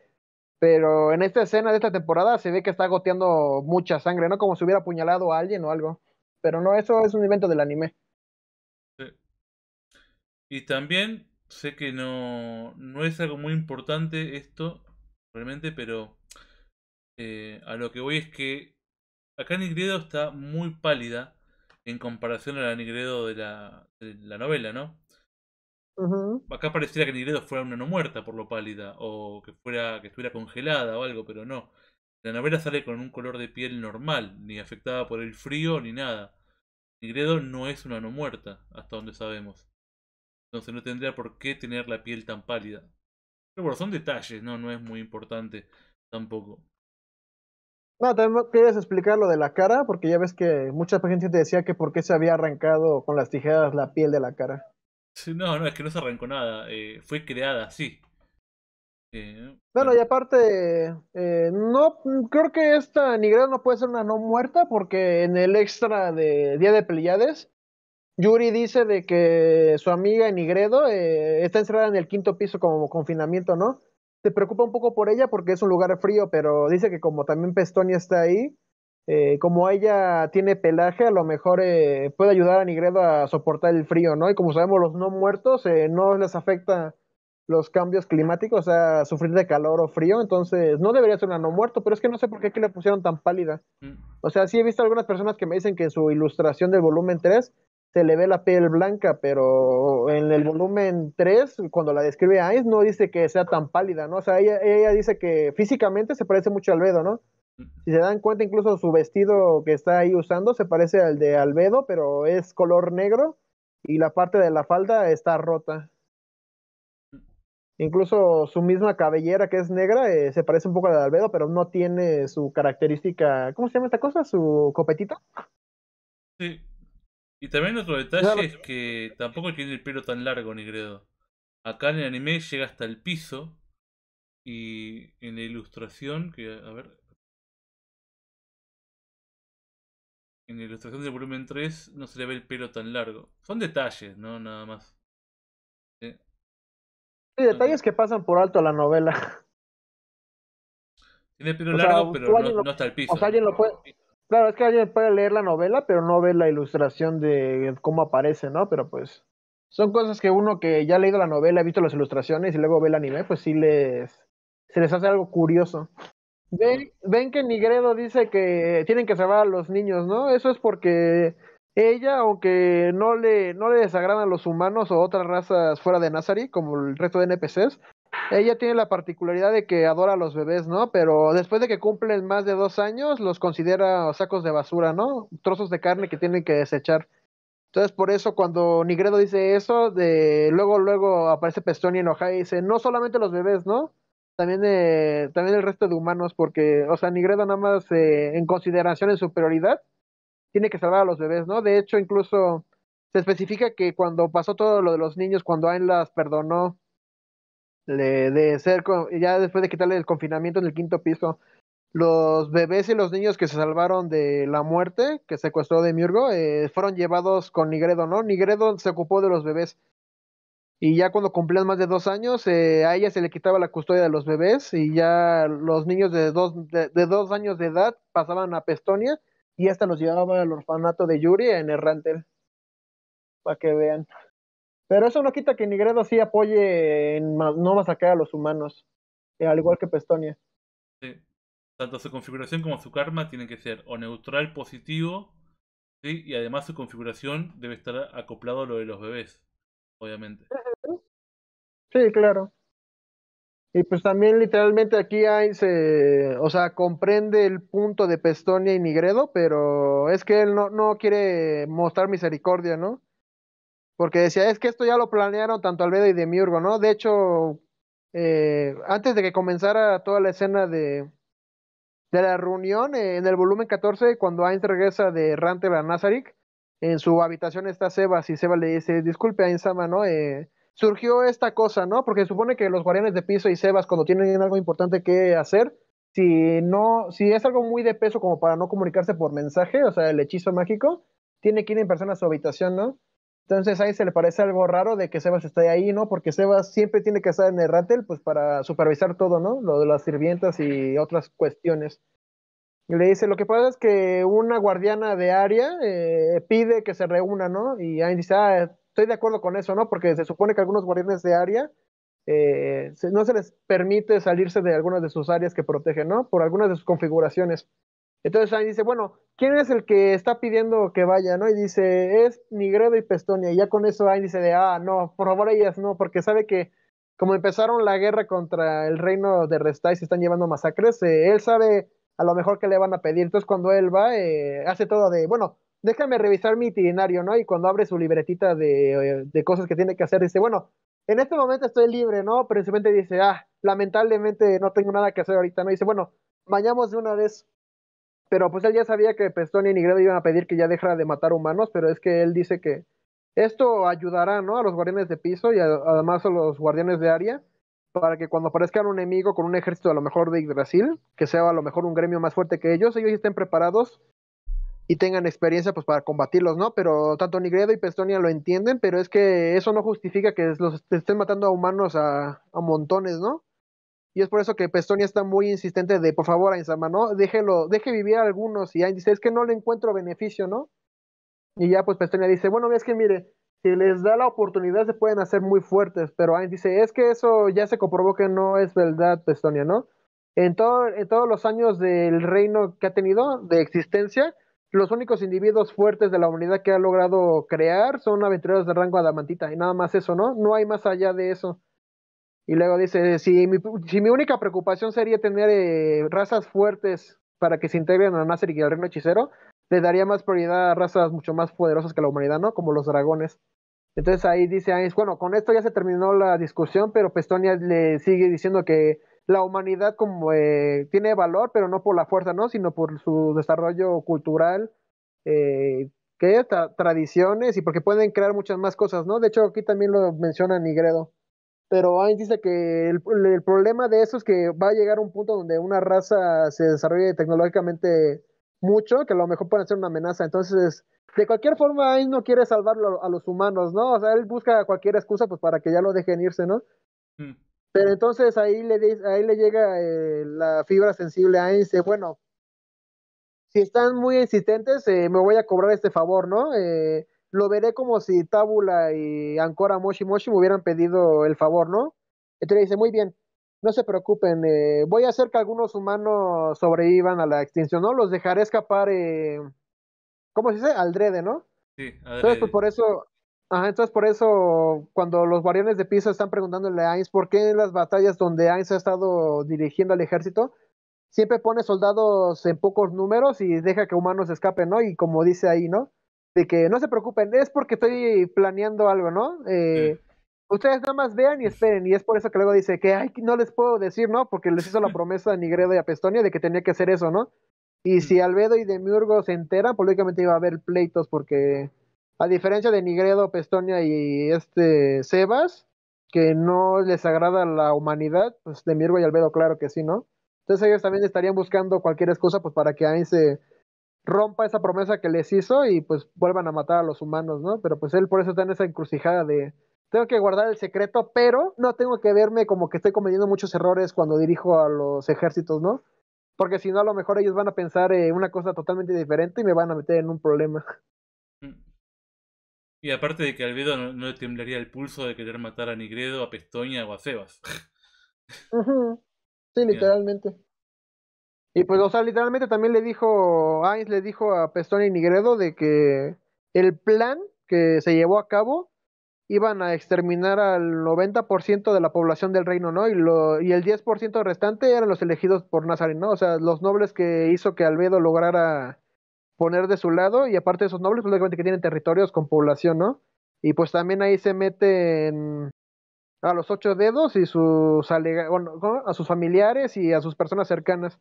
Pero en esta escena de esta temporada se ve que está goteando mucha sangre, ¿no? Como si hubiera apuñalado a alguien o algo. Pero no, eso es un invento del anime. Sí. Y también sé que no, no es algo muy importante esto, realmente, pero eh, a lo que voy es que acá Nigredo está muy pálida en comparación a la Nigredo de la, de la novela, ¿no? Uh-huh. Acá pareciera que Nigredo fuera una no muerta por lo pálida, o que fuera que estuviera congelada o algo, pero no. La novela sale con un color de piel normal, ni afectada por el frío ni nada. Nigredo no es una no muerta, hasta donde sabemos. Entonces no tendría por qué tener la piel tan pálida. Pero bueno, son detalles, no, no es muy importante tampoco. No, también querías explicar lo de la cara, porque ya ves que mucha gente te decía que por qué se había arrancado con las tijeras la piel de la cara. Sí, no, no, es que no se arrancó nada, eh, fue creada así. Eh, bueno, y aparte, eh, no creo que esta Nigredo no puede ser una no muerta, porque en el extra de Día de Pleiades, Yuri dice de que su amiga Nigredo eh, está encerrada en el quinto piso como confinamiento, ¿no? Se preocupa un poco por ella porque es un lugar frío, pero dice que como también Pestonia está ahí, eh, como ella tiene pelaje, a lo mejor eh, puede ayudar a Nigredo a soportar el frío, ¿no? Y como sabemos, los no muertos eh, no les afecta los cambios climáticos, o sea, sufrir de calor o frío, entonces no debería ser una no muerto, pero es que no sé por qué aquí le pusieron tan pálida. Mm. O sea, sí he visto algunas personas que me dicen que en su ilustración del volumen tres se le ve la piel blanca, pero en el volumen tres, cuando la describe Ainz, no dice que sea tan pálida, ¿no? O sea, ella, ella dice que físicamente se parece mucho a Albedo, ¿no? Mm. Si se dan cuenta, incluso su vestido que está ahí usando se parece al de Albedo, pero es color negro y la parte de la falda está rota. Incluso su misma cabellera, que es negra, eh, se parece un poco a la de Albedo, pero no tiene su característica... ¿Cómo se llama esta cosa? ¿Su copetita? Sí. Y también otro detalle claro. es que tampoco tiene el pelo tan largo, Nigredo. Acá en el anime llega hasta el piso. Y en la ilustración... que a ver... En la ilustración del volumen tres no se le ve el pelo tan largo. Son detalles, ¿no? Nada más. ¿Sí? Sí, detalles que pasan por alto a la novela. Tiene pelo o largo, sea, pero no, lo, no hasta el piso. O sea, alguien lo puede, claro, es que alguien puede leer la novela, pero no ve la ilustración de cómo aparece, ¿no? Pero pues son cosas que uno que ya ha leído la novela, ha visto las ilustraciones y luego ve el anime, pues sí les se les hace algo curioso. Ven, ven que Nigredo dice que tienen que salvar a los niños, ¿no? Eso es porque... Ella, aunque no le, no le desagradan los humanos o otras razas fuera de Nazarick, como el resto de N P Cs, ella tiene la particularidad de que adora a los bebés, ¿no? Pero después de que cumplen más de dos años, los considera sacos de basura, ¿no? Trozos de carne que tienen que desechar. Entonces, por eso, cuando Nigredo dice eso, de luego luego aparece Pestonia enojada y dice, no solamente los bebés, ¿no? También, eh, también el resto de humanos, porque, o sea, Nigredo nada más eh, en consideración en superioridad, tiene que salvar a los bebés, ¿no? De hecho, incluso se especifica que cuando pasó todo lo de los niños, cuando Ainz las perdonó le, de ser, con, ya después de quitarle el confinamiento en el quinto piso, los bebés y los niños que se salvaron de la muerte, que secuestró Demiurgo, eh, fueron llevados con Nigredo, ¿no? Nigredo se ocupó de los bebés. Y ya cuando cumplían más de dos años, eh, a ella se le quitaba la custodia de los bebés y ya los niños de dos, de, de dos años de edad pasaban a Pestonia. Y hasta nos llevaba al orfanato de Yuri en E-Rantel. Para que vean. Pero eso no quita que Nigredo sí apoye en no masacrar a los humanos. Eh, al igual que Pestonia. Sí. Tanto su configuración como su karma tienen que ser o neutral positivo. ¿Sí? Y además su configuración debe estar acoplado a lo de los bebés. Obviamente. Sí, claro. Y pues también literalmente aquí hay, se, o sea, comprende el punto de Pestonia y Nigredo, pero es que él no, no quiere mostrar misericordia, ¿no? Porque decía, es que esto ya lo planearon tanto Albedo y Demiurgo, ¿no? De hecho, eh, antes de que comenzara toda la escena de, de la reunión, eh, en el volumen catorce, cuando Ainz regresa de Rantel a Nazarick, en su habitación está Sebas y Sebas le dice, disculpe, Ainz-sama, ¿no? Eh, surgió esta cosa, ¿no? Porque supone que los guardianes de piso y Sebas, cuando tienen algo importante que hacer, si no, si es algo muy de peso como para no comunicarse por mensaje, o sea, el hechizo mágico, tiene que ir en persona a su habitación, ¿no? Entonces ahí se le parece algo raro de que Sebas esté ahí, ¿no? Porque Sebas siempre tiene que estar en el Rantel, pues para supervisar todo, ¿no? Lo de las sirvientas y otras cuestiones. Y le dice, lo que pasa es que una guardiana de área eh, pide que se reúna, ¿no? Y ahí dice, ah, estoy de acuerdo con eso, ¿no? Porque se supone que algunos guardianes de área eh, no se les permite salirse de algunas de sus áreas que protegen, ¿no? Por algunas de sus configuraciones. Entonces ahí dice, bueno, ¿quién es el que está pidiendo que vaya, no? Y dice, es Nigredo y Pestonia. Y ya con eso ahí dice, de, ah, no, por favor ellas no, porque sabe que como empezaron la guerra contra el reino de Restai, se están llevando masacres, eh, él sabe a lo mejor que le van a pedir. Entonces cuando él va, eh, hace todo de, bueno, déjame revisar mi itinerario, ¿no? Y cuando abre su libretita de, de cosas que tiene que hacer, dice, bueno, en este momento estoy libre, ¿no? Pero simplemente dice, ah, lamentablemente no tengo nada que hacer ahorita, ¿no? Y dice, bueno, mañamos de una vez. Pero pues él ya sabía que Pestonia y Nigredo iban a pedir que ya dejara de matar humanos, pero es que él dice que esto ayudará, ¿no? A los guardianes de piso y a, además a los guardianes de área, para que cuando aparezca un enemigo con un ejército a lo mejor de Yggdrasil, que sea a lo mejor un gremio más fuerte que ellos, ellos estén preparados y tengan experiencia pues para combatirlos, ¿no? Pero tanto Nigredo y Pestonia lo entienden, pero es que eso no justifica que los estén matando a humanos a, a montones, ¿no? Y es por eso que Pestonia está muy insistente de, por favor, Ainz-sama, ¿no? Déjelo, deje vivir a algunos. Y Ainz dice, es que no le encuentro beneficio, ¿no? Y ya pues Pestonia dice, bueno, es que mire, si les da la oportunidad se pueden hacer muy fuertes. Pero Ainz dice, es que eso ya se comprobó que no es verdad, Pestonia, ¿no? En, todo, en todos los años del reino que ha tenido de existencia, los únicos individuos fuertes de la humanidad que ha logrado crear son aventureros de rango adamantita. Y nada más eso, ¿no? No hay más allá de eso. Y luego dice, si mi, si mi única preocupación sería tener eh, razas fuertes para que se integren a Nazarick y al reino hechicero, le daría más prioridad a razas mucho más poderosas que la humanidad, ¿no? Como los dragones. Entonces ahí dice Ainz, bueno, con esto ya se terminó la discusión, pero Pestonia le sigue diciendo que la humanidad como eh, tiene valor, pero no por la fuerza, ¿no? Sino por su desarrollo cultural, eh, ¿qué? Tra- tradiciones, y porque pueden crear muchas más cosas, ¿no? De hecho, aquí también lo menciona Nigredo. Pero Ainz dice que el, el problema de eso es que va a llegar a un punto donde una raza se desarrolle tecnológicamente mucho, que a lo mejor pueden ser una amenaza. Entonces, de cualquier forma, Ainz no quiere salvar a los humanos, ¿no? O sea, él busca cualquier excusa pues para que ya lo dejen irse, ¿no? Mm. Pero entonces ahí le, de, ahí le llega eh, la fibra sensible a Ainz. Bueno, si están muy insistentes, eh, me voy a cobrar este favor, ¿no? Eh, lo veré como si Tábula y Ancora Moshi Moshi me hubieran pedido el favor, ¿no? Entonces dice, muy bien, no se preocupen, eh, voy a hacer que algunos humanos sobrevivan a la extinción, ¿no? Los dejaré escapar, eh, ¿cómo se dice? Aldrede, ¿no? Sí, adrede. Entonces, pues, por eso, ajá, entonces por eso, cuando los guardianes de piso están preguntándole a Ainz por qué en las batallas donde Ainz ha estado dirigiendo al ejército, siempre pone soldados en pocos números y deja que humanos escapen, ¿no? Y como dice ahí, ¿no? De que no se preocupen, es porque estoy planeando algo, ¿no? Eh, sí. Ustedes nada más vean y esperen, y es por eso que luego dice que ay, no les puedo decir, ¿no? Porque les hizo la promesa a Nigredo y a Pestonia de que tenía que hacer eso, ¿no? Y mm. si Albedo y Demiurgo se enteran, políticamente iba a haber pleitos, porque a diferencia de Nigredo, Pestonia y este Sebas, que no les agrada la humanidad, pues Demiurgo y Albedo, claro que sí, ¿no? Entonces ellos también estarían buscando cualquier excusa pues para que Ainz se rompa esa promesa que les hizo y pues vuelvan a matar a los humanos, ¿no? Pero pues él por eso está en esa encrucijada de tengo que guardar el secreto, pero no tengo que verme como que estoy cometiendo muchos errores cuando dirijo a los ejércitos, ¿no? Porque si no, a lo mejor ellos van a pensar eh, una cosa totalmente diferente y me van a meter en un problema. Y aparte de que al Albedo no, no le temblaría el pulso de querer matar a Nigredo, a Pestonia o a Sebas. Uh-huh. Sí, literalmente. Yeah. Y pues, o sea, literalmente también le dijo, Ainz le dijo a Pestonia y Nigredo de que el plan que se llevó a cabo iban a exterminar al noventa por ciento de la población del reino, ¿no? Y, lo, y el diez por ciento restante eran los elegidos por Nazarick, ¿no? O sea, los nobles que hizo que Albedo lograra poner de su lado, y aparte de esos nobles, pues lógicamente que tienen territorios con población, ¿no? Y pues también ahí se meten a los ocho dedos y sus alega- bueno, a sus familiares y a sus personas cercanas.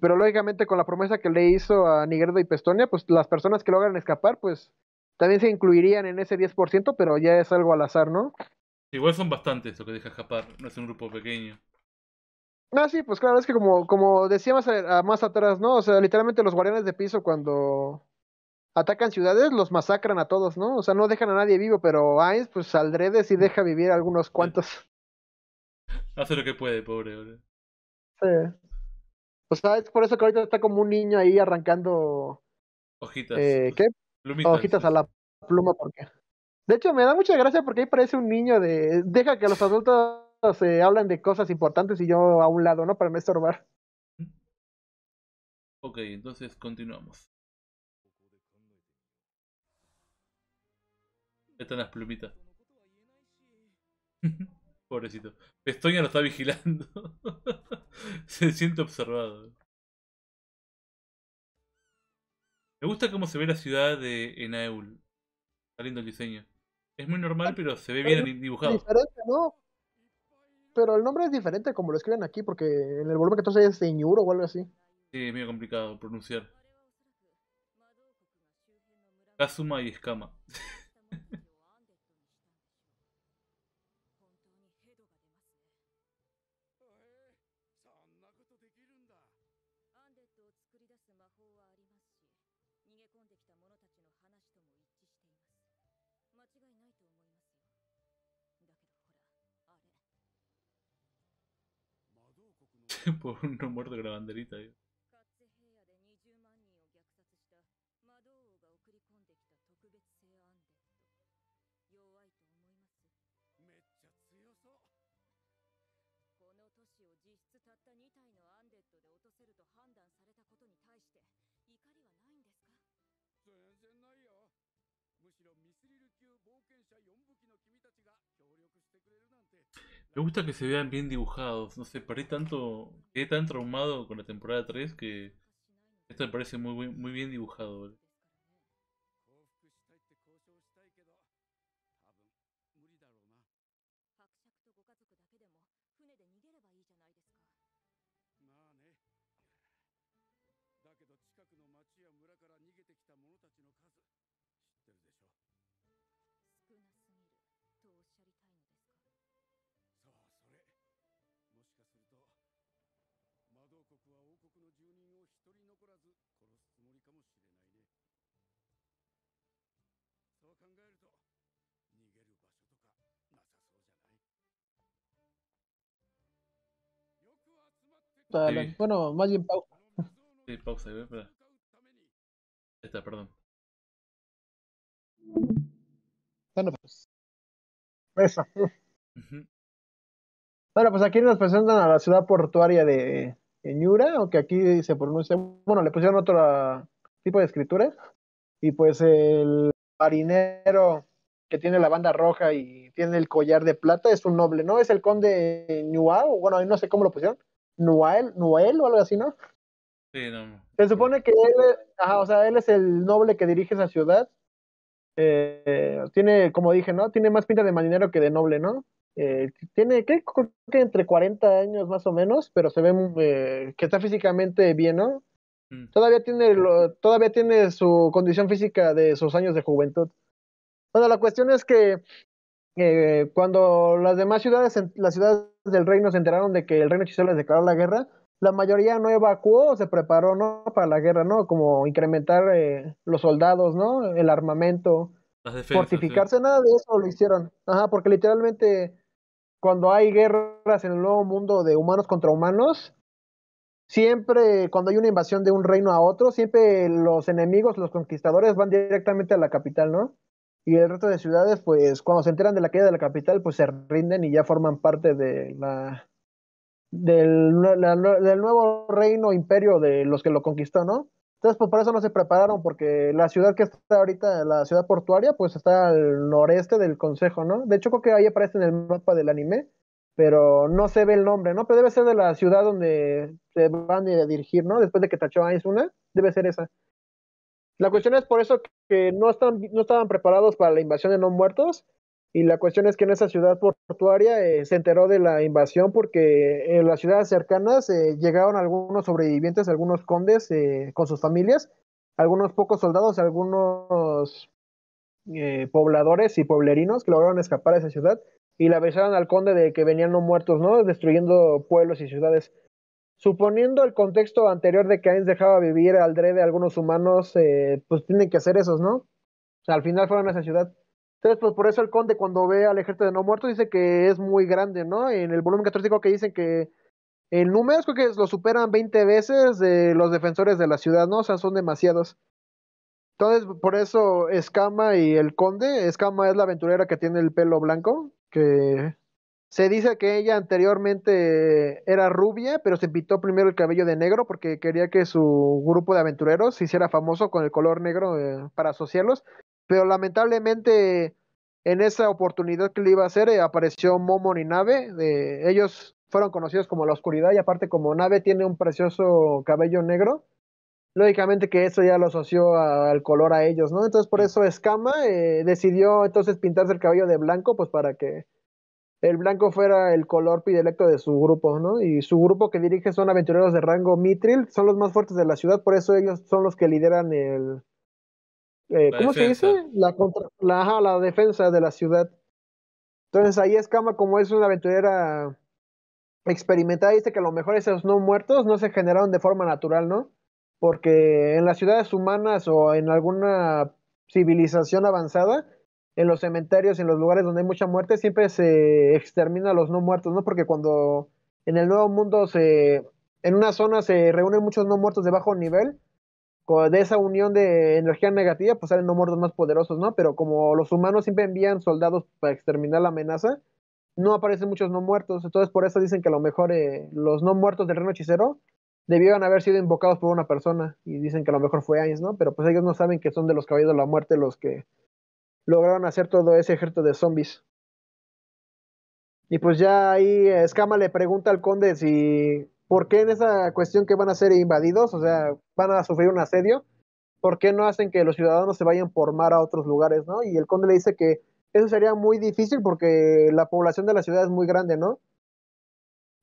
Pero lógicamente con la promesa que le hizo a Nigredo y Pestonia, pues las personas que logran escapar, pues también se incluirían en ese diez por ciento, pero ya es algo al azar, ¿no? Igual son bastantes lo que deja escapar, no es un grupo pequeño. Ah, sí, pues claro, es que como, como decía más, a, más atrás, ¿no? O sea, literalmente los guardianes de piso cuando atacan ciudades los masacran a todos, ¿no? O sea, no dejan a nadie vivo, pero Ainz, pues Aldrede sí deja vivir a algunos cuantos. Hace lo que puede, pobre, bro. Sí. O sea, es por eso que ahorita está como un niño ahí arrancando... Hojitas. Eh, ¿Qué? Plumitas. Hojitas a la pluma, porque... De hecho, me da mucha gracia porque ahí parece un niño de... Deja que los adultos... se hablan de cosas importantes y yo a un lado, ¿no? Para no estorbar. Ok, entonces continuamos. Están las plumitas. Pobrecito. Pestonia lo está vigilando. Se siente observado. Me gusta cómo se ve la ciudad de Enaeul. Está lindo el diseño. Es muy normal, pero se ve bien dibujado. Diferente, ¿no? Pero el nombre es diferente como lo escriben aquí, porque en el volumen catorce es Demiurgo o algo así. Sí, es medio complicado pronunciar. Kazuma y Skama. Por un muerto con la banderita, ¿eh? Me gusta que se vean bien dibujados, no sé, perdí tanto, quedé tan traumado con la temporada tres que esto me parece muy, muy bien dibujado, ¿vale? Sí. Bueno, más bien pausa. Sí, pausa, ¿eh? Espera. Esta, perdón. Bueno, pues. Eso. Uh-huh. Bueno, pues aquí nos presentan a la ciudad portuaria de Ñura, aunque aquí se pronuncia. Bueno, le pusieron otro tipo de escritura. Y pues el marinero que tiene la banda roja y tiene el collar de plata es un noble, ¿no? Es el conde Ñuao. Bueno, ahí no sé cómo lo pusieron. Noel, Noel o algo así, ¿no? Sí, no. Se supone que él, ajá, o sea, él es el noble que dirige esa ciudad. Eh, tiene, como dije, ¿no? Tiene más pinta de marinero que de noble, ¿no? Eh, tiene, ¿qué? Creo que entre cuarenta años más o menos, pero se ve eh, que está físicamente bien, ¿no? Mm. Todavía tiene, lo, todavía tiene su condición física de sus años de juventud. Bueno, la cuestión es que Eh, cuando las demás ciudades, las ciudades del reino se enteraron de que el reino hechicero les declaró la guerra, la mayoría no evacuó o se preparó, ¿no? Para la guerra, ¿no? Como incrementar eh, los soldados, ¿no? El armamento, las defensas, fortificarse, sí. Nada de eso lo hicieron. Ajá, porque literalmente cuando hay guerras en el nuevo mundo de humanos contra humanos, siempre cuando hay una invasión de un reino a otro, siempre los enemigos, los conquistadores van directamente a la capital, ¿no? Y el resto de ciudades, pues, cuando se enteran de la caída de la capital, pues se rinden y ya forman parte de la del, la, del nuevo reino imperio de los que lo conquistó, ¿no? Entonces, pues, por eso no se prepararon, porque la ciudad que está ahorita, la ciudad portuaria, pues, está al noreste del consejo, ¿no? De hecho, creo que ahí aparece en el mapa del anime, pero no se ve el nombre, ¿no? Pero debe ser de la ciudad donde se van a dirigir, ¿no? Después de que tachó Ainz una, debe ser esa. La cuestión es por eso que no, están, no estaban preparados para la invasión de no muertos, y la cuestión es que en esa ciudad portuaria eh, se enteró de la invasión porque en las ciudades cercanas eh, llegaron algunos sobrevivientes, algunos condes eh, con sus familias, algunos pocos soldados, algunos eh, pobladores y pueblerinos que lograron escapar de esa ciudad y la avisaron al conde de que venían no muertos, ¿no? Destruyendo pueblos y ciudades. Suponiendo el contexto anterior de que Ainz dejaba vivir al drede a algunos humanos, eh, pues tienen que hacer esos, ¿no? O sea, al final fueron a esa ciudad. Entonces, pues por eso el conde, cuando ve al ejército de no muertos, dice que es muy grande, ¿no? En el volumen catorce que dicen que en números creo que lo superan veinte veces de los defensores de la ciudad, ¿no? O sea, son demasiados. Entonces, por eso Skama y el conde, Skama es la aventurera que tiene el pelo blanco, que... Se dice que ella anteriormente era rubia, pero se pintó primero el cabello de negro porque quería que su grupo de aventureros se hiciera famoso con el color negro eh, para asociarlos. Pero lamentablemente en esa oportunidad que le iba a hacer eh, apareció Momon y Nave. Eh, ellos fueron conocidos como la oscuridad y aparte como Nave tiene un precioso cabello negro, lógicamente que eso ya lo asoció a, al color a ellos, ¿no? Entonces por eso Skama eh, decidió entonces pintarse el cabello de blanco pues para que el blanco fuera el color predilecto de su grupo, ¿no? Y su grupo que dirige son aventureros de rango Mithril, son los más fuertes de la ciudad, por eso ellos son los que lideran el... Eh, ¿Cómo defensa. se dice? La, contra, la, ajá, la defensa de la ciudad. Entonces ahí Skama, como es una aventurera experimentada, dice que a lo mejor esos no muertos no se generaron de forma natural, ¿no? Porque en las ciudades humanas o en alguna civilización avanzada... En los cementerios, en los lugares donde hay mucha muerte, siempre se extermina a los no muertos, ¿no? Porque cuando en el Nuevo Mundo, se en una zona se reúnen muchos no muertos de bajo nivel, de esa unión de energía negativa, pues salen no muertos más poderosos, ¿no? Pero como los humanos siempre envían soldados para exterminar la amenaza, no aparecen muchos no muertos. Entonces por eso dicen que a lo mejor eh, los no muertos del reino hechicero debieron haber sido invocados por una persona, y dicen que a lo mejor fue Ainz, ¿no? Pero pues ellos no saben que son de los caballeros de la muerte los que... lograron hacer todo ese ejército de zombies. Y pues ya ahí Skama le pregunta al conde si... ¿Por qué en esa cuestión que van a ser invadidos? O sea, van a sufrir un asedio. ¿Por qué no hacen que los ciudadanos se vayan por mar a otros lugares, no? Y el conde le dice que eso sería muy difícil porque la población de la ciudad es muy grande, ¿no?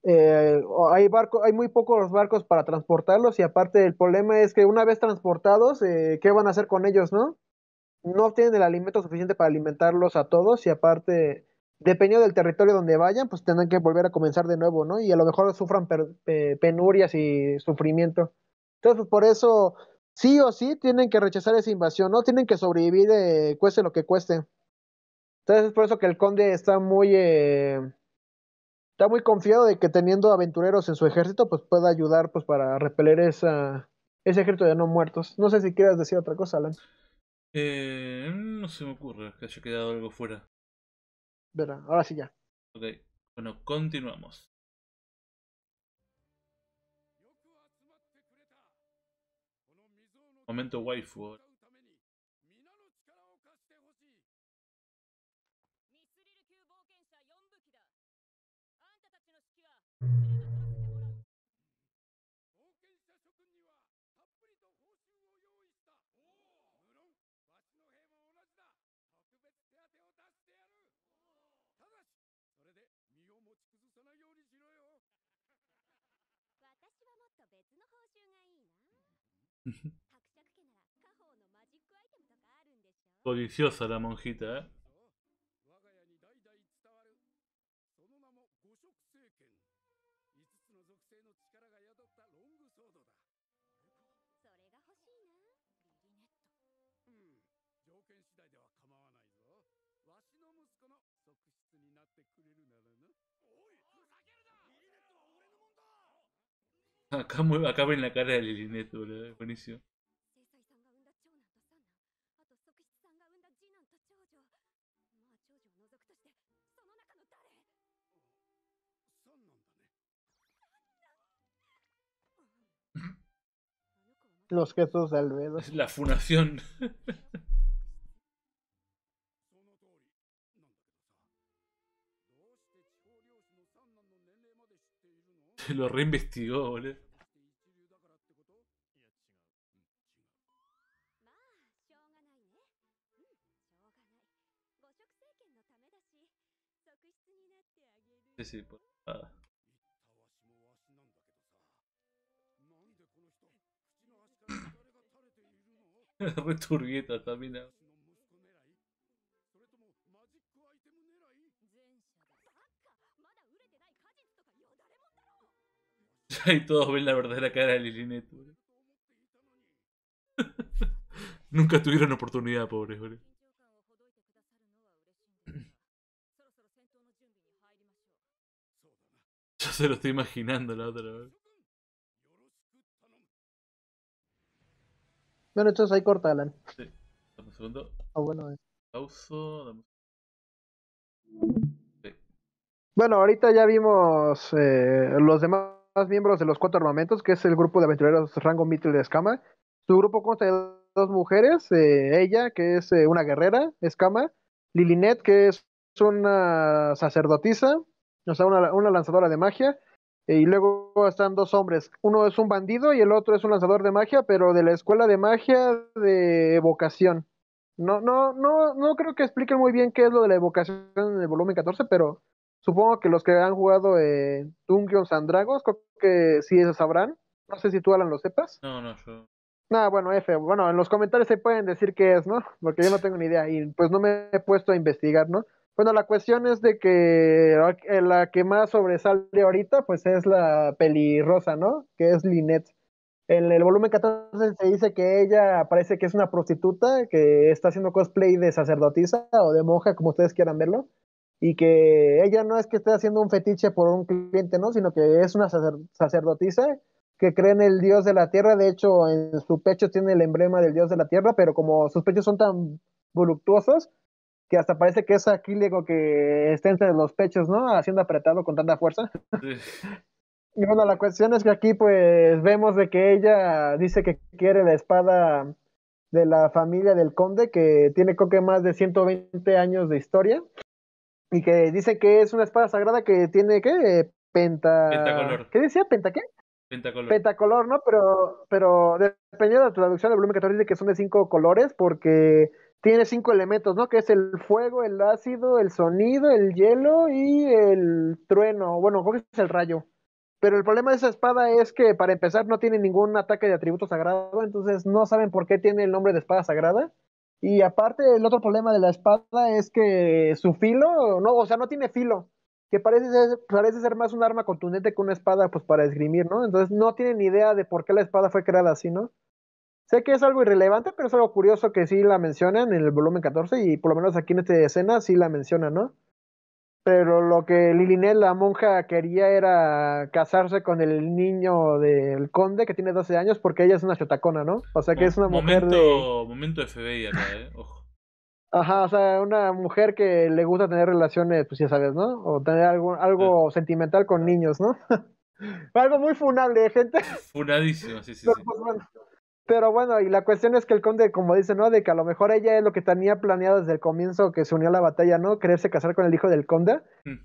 Eh, hay, barco, hay muy pocos barcos para transportarlos y aparte el problema es que una vez transportados, eh, ¿qué van a hacer con ellos, no? No obtienen el alimento suficiente para alimentarlos a todos y aparte, dependiendo del territorio donde vayan, pues tendrán que volver a comenzar de nuevo, ¿no? Y a lo mejor sufran per, eh, penurias y sufrimiento. Entonces, pues, por eso, sí o sí, tienen que rechazar esa invasión, ¿no? Tienen que sobrevivir, eh, cueste lo que cueste. Entonces, es por eso que el conde está muy, eh, está muy confiado de que teniendo aventureros en su ejército, pues pueda ayudar pues para repeler esa, ese ejército de no muertos. No sé si quieras decir otra cosa, Alan. Eh, no se me ocurre que haya quedado algo fuera. Verá, ahora sí ya. Ok, bueno, continuamos. Momento waifu. Codiciosa la monjita, ¿eh? Acá, muy, acá ven la cara de Lilienette, boludo, buenísimo. Los gestos de Albedo. Es la funación. Se lo reinvestigó, boludo. Sí, sí, por... ah. Returgueta también. pantalla y todos ven la verdadera cara de Lilienette. Nunca tuvieron oportunidad, pobres, boludo. Yo se lo estoy imaginando la otra vez. Bueno, entonces ahí corta, Alan. Sí. Dame un segundo. Ah, oh, bueno. Eh. Pauso. Dame... Sí. Bueno, ahorita ya vimos eh, los demás miembros de los cuatro armamentos, que es el grupo de aventureros rango Mithril de Skama. Su grupo consta de dos mujeres, eh, ella, que es eh, una guerrera, Skama, Lilienette, que es una sacerdotisa, o sea, una, una lanzadora de magia, y luego están dos hombres, uno es un bandido y el otro es un lanzador de magia, pero de la escuela de magia de evocación. No, no, no, no creo que expliquen muy bien qué es lo de la evocación en el volumen catorce, pero supongo que los que han jugado eh, Dungeons and Dragons, creo que sí eso sabrán. No sé si tú, Alan, lo sepas. No, no, yo... Nah, bueno, F, bueno, en los comentarios se pueden decir qué es, ¿no? Porque yo no tengo ni idea y pues no me he puesto a investigar, ¿no? Bueno, la cuestión es de que la que más sobresale ahorita, pues es la pelirrosa, ¿no? Que es Lynette. En el volumen catorce se dice que ella parece que es una prostituta, que está haciendo cosplay de sacerdotisa o de monja, como ustedes quieran verlo, y que ella no es que esté haciendo un fetiche por un cliente, ¿no? Sino que es una sacer sacerdotisa que cree en el dios de la tierra. De hecho, en su pecho tiene el emblema del dios de la tierra, pero como sus pechos son tan voluptuosos, que hasta parece que es aquílego que está entre los pechos, ¿no? Haciendo apretado con tanta fuerza. Sí. Y bueno, la cuestión es que aquí pues vemos de que ella dice que quiere la espada de la familia del conde, que tiene creo que más de ciento veinte años de historia, y que dice que es una espada sagrada que tiene, ¿qué? Penta... Pentacolor. ¿Qué decía? ¿Penta qué? Pentacolor. Pentacolor, ¿no? Pero, pero dependiendo de la traducción del volumen catorce dice que son de cinco colores, porque... tiene cinco elementos, ¿no? Que es el fuego, el ácido, el sonido, el hielo y el trueno. Bueno, creo que es el rayo. Pero el problema de esa espada es que, para empezar, no tiene ningún ataque de atributo sagrado. Entonces no saben por qué tiene el nombre de espada sagrada. Y aparte, el otro problema de la espada es que su filo, no, o sea, no tiene filo. Que parece ser, parece ser más un arma contundente que una espada, pues, para esgrimir, ¿no? Entonces no tienen idea de por qué la espada fue creada así, ¿no? Sé que es algo irrelevante, pero es algo curioso que sí la mencionan en el volumen catorce, y por lo menos aquí en esta escena sí la mencionan, ¿no? Pero lo que Lilienette, la monja, quería era casarse con el niño del conde, que tiene doce años, porque ella es una chotacona, ¿no? O sea, que es una momento, mujer de... Momento F B I acá, ¿eh? Ojo. Ajá, o sea, una mujer que le gusta tener relaciones, pues ya sabes, ¿no? O tener algo, algo sí. sentimental con niños, ¿no? Algo muy funable, gente. Funadísimo, sí, sí, pero, sí. Pues, bueno. Pero bueno, y la cuestión es que el conde, como dice, ¿no? De que a lo mejor ella es lo que tenía planeado desde el comienzo, que se unió a la batalla, ¿no? Quererse casar con el hijo del conde. Mm.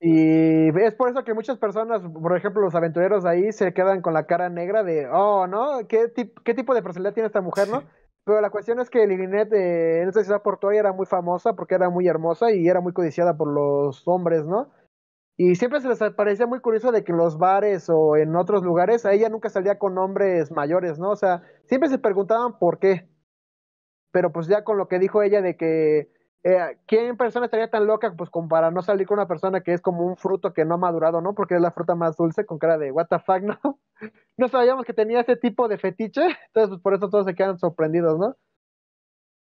Y es por eso que muchas personas, por ejemplo, los aventureros ahí, se quedan con la cara negra de, oh, ¿no? ¿Qué, tip qué tipo de personalidad tiene esta mujer, sí. no? Pero la cuestión es que Lilienette eh, en esta ciudad portuaria era muy famosa porque era muy hermosa y era muy codiciada por los hombres, ¿no? Y siempre se les parecía muy curioso de que en los bares o en otros lugares a ella nunca salía con hombres mayores, ¿no? O sea, siempre se preguntaban por qué. Pero pues ya con lo que dijo ella de que eh, ¿quién persona estaría tan loca pues como para no salir con una persona que es como un fruto que no ha madurado, ¿no? Porque es la fruta más dulce, con cara de what the fuck, ¿no? No sabíamos que tenía ese tipo de fetiche, entonces pues por eso todos se quedan sorprendidos, ¿no?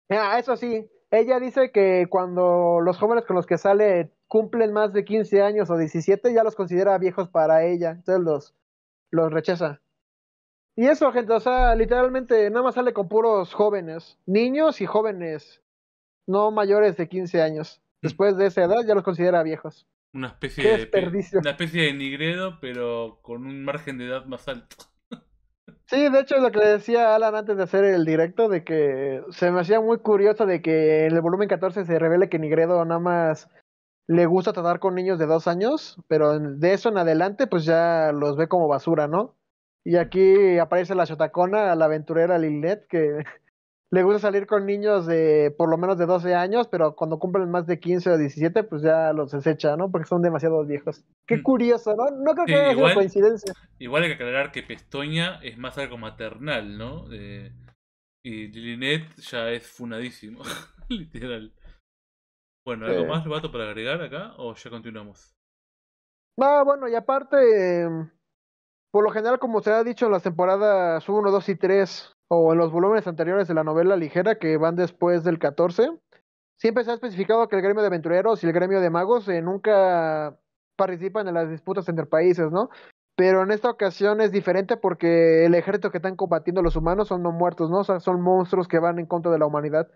Ah, eso sí, ella dice que cuando los jóvenes con los que sale cumplen más de quince años o diecisiete, ya los considera viejos para ella, entonces los, los rechaza. Y eso, gente, o sea, literalmente nada más sale con puros jóvenes, niños y jóvenes, no mayores de quince años. Después de esa edad ya los considera viejos. Una especie Qué de desperdicio. Una especie de Nigredo, pero con un margen de edad más alto. Sí, de hecho es lo que le decía Alan antes de hacer el directo, de que se me hacía muy curioso de que en el volumen catorce se revele que Nigredo nada más le gusta tratar con niños de dos años, pero de eso en adelante pues ya los ve como basura, ¿no? Y aquí aparece la chotacona, la aventurera Lilienette, que le gusta salir con niños de por lo menos de doce años, pero cuando cumplen más de quince o diecisiete pues ya los desecha, ¿no? Porque son demasiado viejos. Qué curioso, ¿no? No creo que sí, haya igual, sido coincidencia. Igual hay que aclarar que Pestonia es más algo maternal, ¿no? Eh, y Lilienette ya es funadísimo, literal. Bueno, ¿algo eh... más, Vato, para agregar acá o ya continuamos? Ah, bueno, y aparte, eh, Por lo general, como se ha dicho en las temporadas uno, dos y tres, o en los volúmenes anteriores de la novela ligera que van después del catorce, siempre se ha especificado que el gremio de aventureros y el gremio de magos eh, nunca participan en las disputas entre países, ¿no? Pero en esta ocasión es diferente porque el ejército que están combatiendo los humanos son no muertos, ¿no? O sea, son monstruos que van en contra de la humanidad.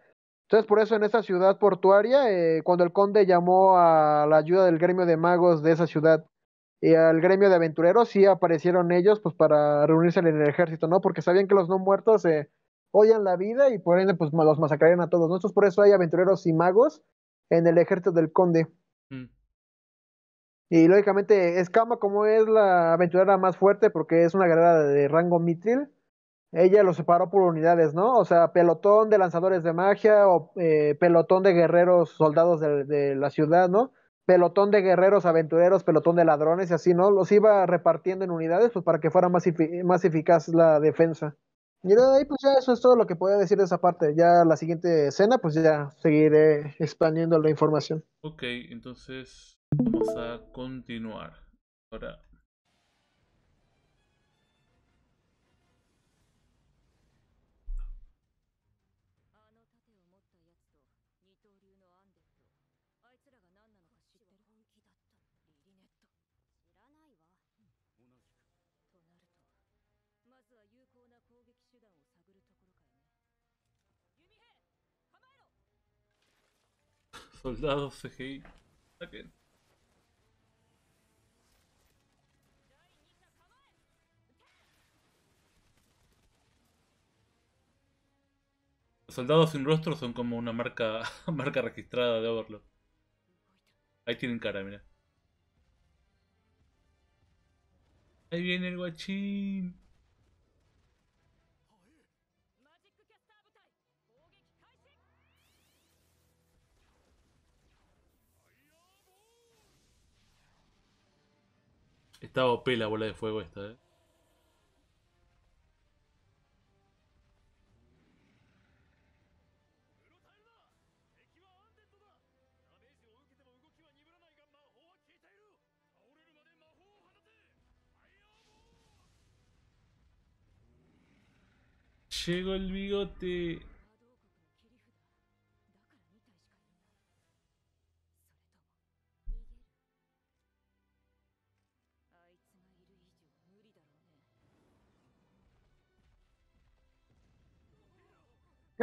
Entonces, por eso en esta ciudad portuaria, eh, cuando el conde llamó a la ayuda del gremio de magos de esa ciudad y al gremio de aventureros, sí aparecieron ellos pues para reunirse en el ejército, ¿no? Porque sabían que los no muertos eh, odian la vida y por ende pues los masacrarían a todos, ¿no? Entonces, por eso hay aventureros y magos en el ejército del conde. Mm. Y lógicamente Skama, como es la aventurera más fuerte porque es una guerrera de rango mitril, ella los separó por unidades, ¿no? O sea, pelotón de lanzadores de magia o eh, pelotón de guerreros soldados de, de la ciudad, ¿no? Pelotón de guerreros aventureros, pelotón de ladrones y así, ¿no? Los iba repartiendo en unidades pues para que fuera más, más eficaz la defensa. Y de ahí pues ya eso es todo lo que podía decir de esa parte. Ya la siguiente escena pues ya seguiré expandiendo la información. Ok, entonces... vamos a continuar ahora. Soldados C G I. Está bien. Los soldados sin rostro son como una marca marca registrada de Overlord. Ahí tienen cara, mira. Ahí viene el guachín. Está O P la bola de fuego esta, eh. Llegó el bigote.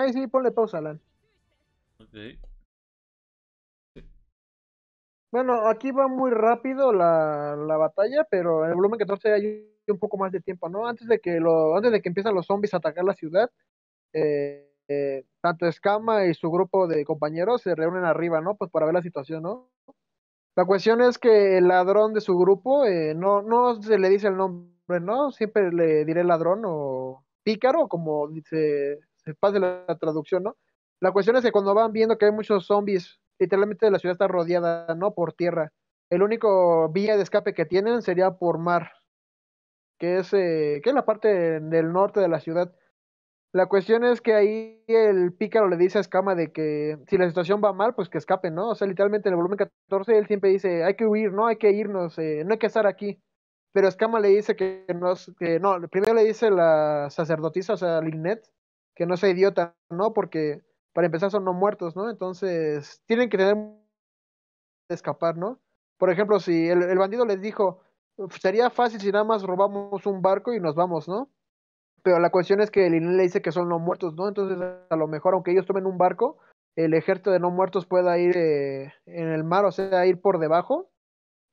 Ay, sí, ponle pausa, Alan. Okay. Bueno, aquí va muy rápido la, la batalla, pero en el volumen catorce hay un poco más de tiempo, ¿no? Antes de que lo, antes de que empiezan los zombies a atacar la ciudad, eh, eh, tanto Skama y su grupo de compañeros se reúnen arriba, ¿no? Pues para ver la situación, ¿no? La cuestión es que el ladrón de su grupo, eh, no, no se le dice el nombre, ¿no? Siempre le diré ladrón o pícaro, como dice, se pasa la traducción, ¿no? La cuestión es que cuando van viendo que hay muchos zombies, literalmente la ciudad está rodeada, ¿no? Por tierra. El único vía de escape que tienen sería por mar, que es, eh, que es la parte del norte de la ciudad. La cuestión es que ahí el pícaro le dice a Skama de que si la situación va mal, pues que escapen, ¿no? O sea, literalmente en el volumen catorce él siempre dice, hay que huir, ¿no? Hay que irnos, eh, no hay que estar aquí. Pero Skama le dice que, nos, que no, primero le dice la sacerdotisa, o sea, Lynette, que no sea idiota, ¿no? Porque para empezar son no muertos, ¿no? Entonces tienen que tener que escapar, ¿no? Por ejemplo, si el, el bandido les dijo... sería fácil si nada más robamos un barco y nos vamos, ¿no? Pero la cuestión es que Lin le dice que son no muertos, ¿no? Entonces, a lo mejor, aunque ellos tomen un barco, el ejército de no muertos pueda ir eh, en el mar, o sea, ir por debajo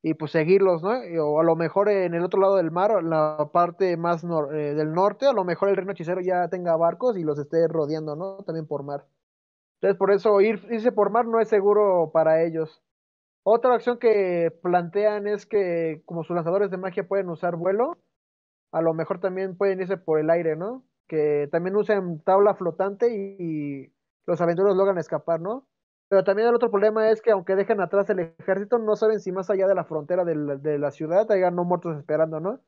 y pues seguirlos, ¿no? O a lo mejor en el otro lado del mar, la parte más nor eh, del norte, a lo mejor el reino hechicero ya tenga barcos y los esté rodeando, ¿no? También por mar. Entonces, por eso ir, irse por mar no es seguro para ellos. Otra opción que plantean es que como sus lanzadores de magia pueden usar vuelo, a lo mejor también pueden irse por el aire, ¿no? Que también usan tabla flotante y, y los aventureros logran escapar, ¿no? Pero también el otro problema es que aunque dejan atrás el ejército, no saben si más allá de la frontera de la, de la ciudad hayan no muertos esperando, ¿no?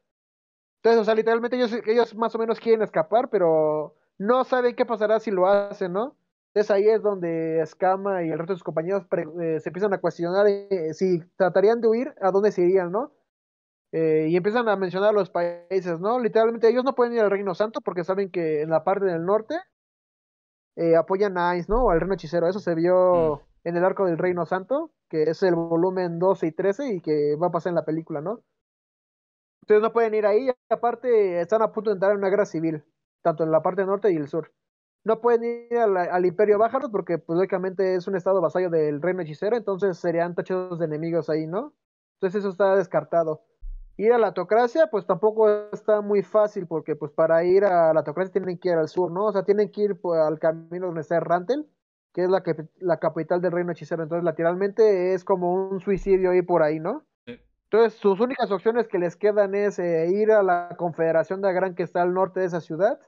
Entonces, o sea, literalmente ellos, ellos más o menos quieren escapar, pero no saben qué pasará si lo hacen, ¿no? Entonces ahí es donde Skama y el resto de sus compañeros pre eh, se empiezan a cuestionar eh, si tratarían de huir, a dónde se irían, ¿no? Eh, y empiezan a mencionar los países, ¿no? Literalmente ellos no pueden ir al Reino Santo porque saben que en la parte del norte eh, apoyan a Ainz, ¿no? O al Reino Hechicero. Eso se vio mm. en el arco del Reino Santo, que es el volumen doce y trece y que va a pasar en la película, ¿no? Ustedes no pueden ir ahí, aparte están a punto de entrar en una guerra civil, tanto en la parte norte y el sur. No pueden ir al, al Imperio Bájaro porque, pues, lógicamente es un estado vasallo del Reino Hechicero, entonces serían tachados de enemigos ahí, ¿no? Entonces eso está descartado. Ir a la Autocracia, pues tampoco está muy fácil, porque pues para ir a la Autocracia tienen que ir al sur, ¿no? O sea, tienen que ir pues, al camino donde está E-Rantel, que es la, que, la capital del Reino Hechicero. Entonces, lateralmente es como un suicidio ir por ahí, ¿no? Sí. Entonces, sus únicas opciones que les quedan es eh, ir a la Confederación de Agrand, que está al norte de esa ciudad,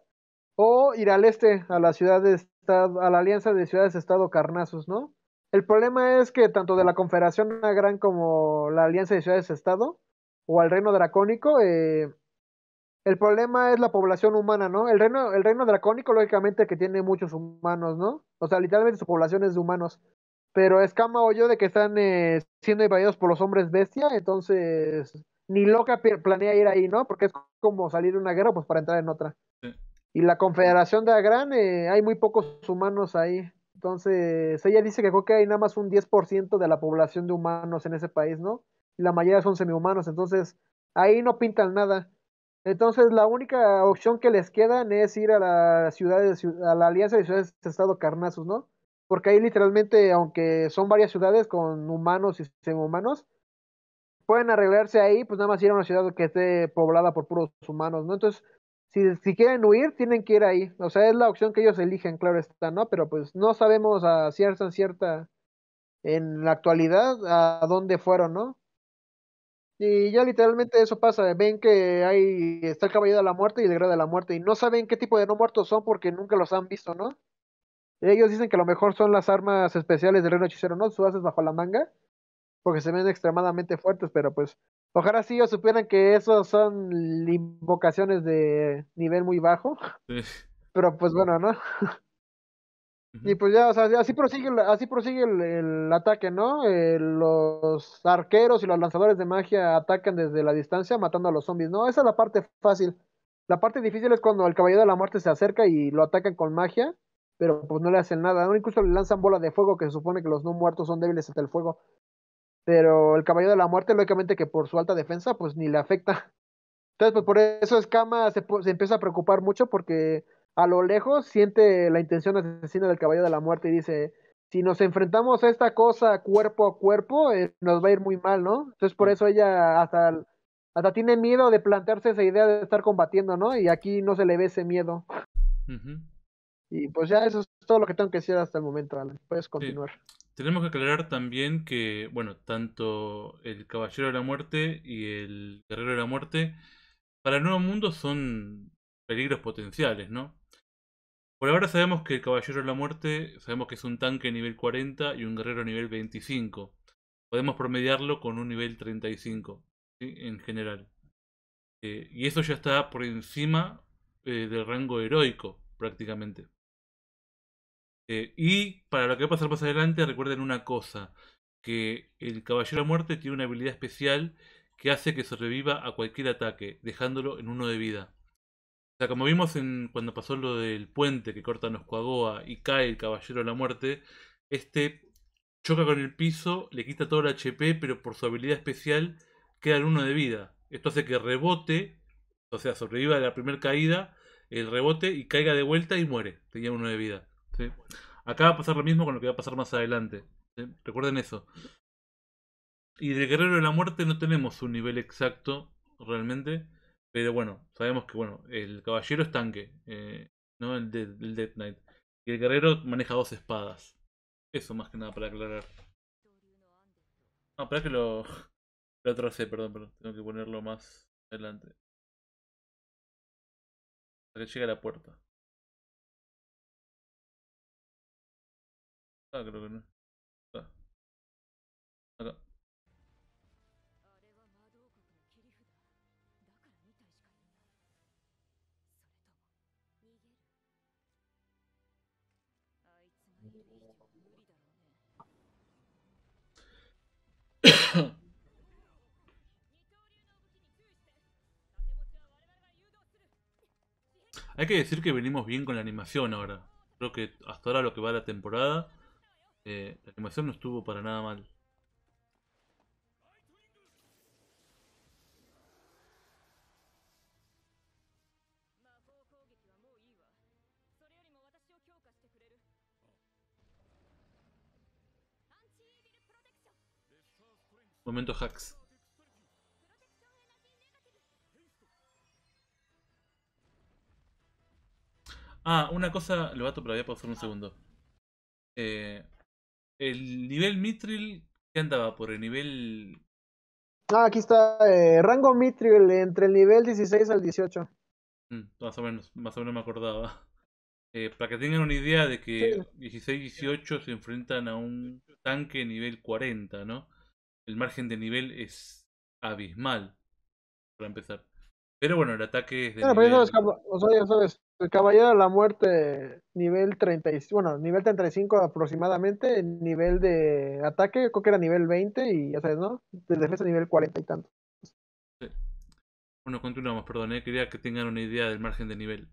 o ir al este, a la ciudad de estado, a la Alianza de Ciudades-Estado Carnazos, ¿no? El problema es que tanto de la Confederación de Agrand como la Alianza de Ciudades-Estado, o al reino dracónico, eh, el problema es la población humana, ¿no? El reino, el reino dracónico, lógicamente, que tiene muchos humanos, ¿no? O sea, literalmente su población es de humanos. Pero Skama oyó de que están eh, siendo invadidos por los hombres bestia, entonces ni loca planea ir ahí, ¿no? Porque es como salir de una guerra pues para entrar en otra. Sí. Y la Confederación de Agrand, eh, hay muy pocos humanos ahí. Entonces, ella dice que creo que hay nada más un diez por ciento de la población de humanos en ese país, ¿no? La mayoría son semihumanos, entonces ahí no pintan nada. Entonces la única opción que les quedan es ir a la ciudad de, a la Alianza de Ciudades de Estado Carnazos, ¿no? Porque ahí literalmente, aunque son varias ciudades con humanos y semihumanos, pueden arreglarse ahí, pues nada más ir a una ciudad que esté poblada por puros humanos, ¿no? Entonces, si, si quieren huir, tienen que ir ahí. O sea, es la opción que ellos eligen, claro está, ¿no? Pero pues no sabemos a cierta, cierta, en la actualidad, a dónde fueron, ¿no? Y ya literalmente eso pasa, ven que ahí está el Caballero de la Muerte y el Guerrero de la Muerte, y no saben qué tipo de no muertos son porque nunca los han visto, ¿no? Ellos dicen que a lo mejor son las armas especiales del Reino Hechicero, ¿no? Sus haces bajo la manga, porque se ven extremadamente fuertes, pero pues, ojalá sí ellos supieran que esos son invocaciones de nivel muy bajo, sí. Pero pues bueno, ¿no? Y pues ya, o sea, así prosigue, así prosigue el, el ataque, ¿no? Eh, los arqueros y los lanzadores de magia atacan desde la distancia matando a los zombies, ¿no? Esa es la parte fácil. La parte difícil es cuando el Caballero de la Muerte se acerca y lo atacan con magia, pero pues no le hacen nada, ¿no? Incluso le lanzan bola de fuego, que se supone que los no muertos son débiles ante el fuego. Pero el Caballero de la Muerte, lógicamente que por su alta defensa, pues ni le afecta. Entonces, pues por eso Skama se, se empieza a preocupar mucho porque... A lo lejos siente la intención asesina del Caballero de la Muerte y dice, si nos enfrentamos a esta cosa cuerpo a cuerpo, eh, nos va a ir muy mal, ¿no? Entonces por eso ella hasta, hasta tiene miedo de plantearse esa idea de estar combatiendo, ¿no? Y aquí no se le ve ese miedo. Uh-huh. Y pues ya eso es todo lo que tengo que decir hasta el momento, Alan. Puedes continuar. Sí. Tenemos que aclarar también que, bueno, tanto el Caballero de la Muerte y el Guerrero de la Muerte, para el Nuevo Mundo son peligros potenciales, ¿no? Por ahora sabemos que el Caballero de la Muerte, sabemos que es un tanque nivel cuarenta y un guerrero nivel veinticinco. Podemos promediarlo con un nivel treinta y cinco, ¿sí? En general. Eh, y eso ya está por encima eh, del rango heroico, prácticamente. Eh, y para lo que va a pasar más adelante, recuerden una cosa. Que el Caballero de la Muerte tiene una habilidad especial que hace que sobreviva a cualquier ataque, dejándolo en uno de vida. O sea, como vimos en, cuando pasó lo del puente que corta Noscoagoa y cae el Caballero de la Muerte, este choca con el piso, le quita todo el H P, pero por su habilidad especial queda en uno de vida. Esto hace que rebote, o sea, sobreviva a la primera caída, el rebote y caiga de vuelta y muere. Tenía uno de vida, ¿sí? Acá va a pasar lo mismo con lo que va a pasar más adelante, ¿sí? Recuerden eso. Y del Guerrero de la Muerte no tenemos un nivel exacto realmente. Pero bueno, sabemos que bueno, el caballero es tanque, eh, ¿no? El, de, el Death Knight. Y el guerrero maneja dos espadas. Eso más que nada para aclarar. Ah, para que lo... Lo atrasé, perdón, perdón. Tengo que ponerlo más adelante. Para que llegue a la puerta. Ah, creo que no. Acá. Acá. Hay que decir que venimos bien con la animación ahora. Creo que hasta ahora lo que va la temporada, eh, la animación no estuvo para nada mal. Momento hacks. Ah, una cosa, lo bato, pero voy a pausar un segundo. Eh, el nivel Mithril, ¿qué andaba? Por el nivel... Ah, aquí está, eh, rango Mithril, entre el nivel dieciséis al dieciocho. Mm, más o menos, más o menos me acordaba. Eh, para que tengan una idea de que dieciséis dieciocho se enfrentan a un tanque nivel cuarenta, ¿no? El margen de nivel es abismal, para empezar. Pero bueno, el ataque es de claro, nivel... pero eso es, o sea, ya sabes, el Caballero de la Muerte, nivel treinta, bueno, nivel treinta y cinco aproximadamente, el nivel de ataque, creo que era nivel veinte, y ya sabes, ¿no? De defensa nivel cuarenta y tanto. Sí. Bueno, continuamos, perdón, ¿eh? Quería que tengan una idea del margen de nivel.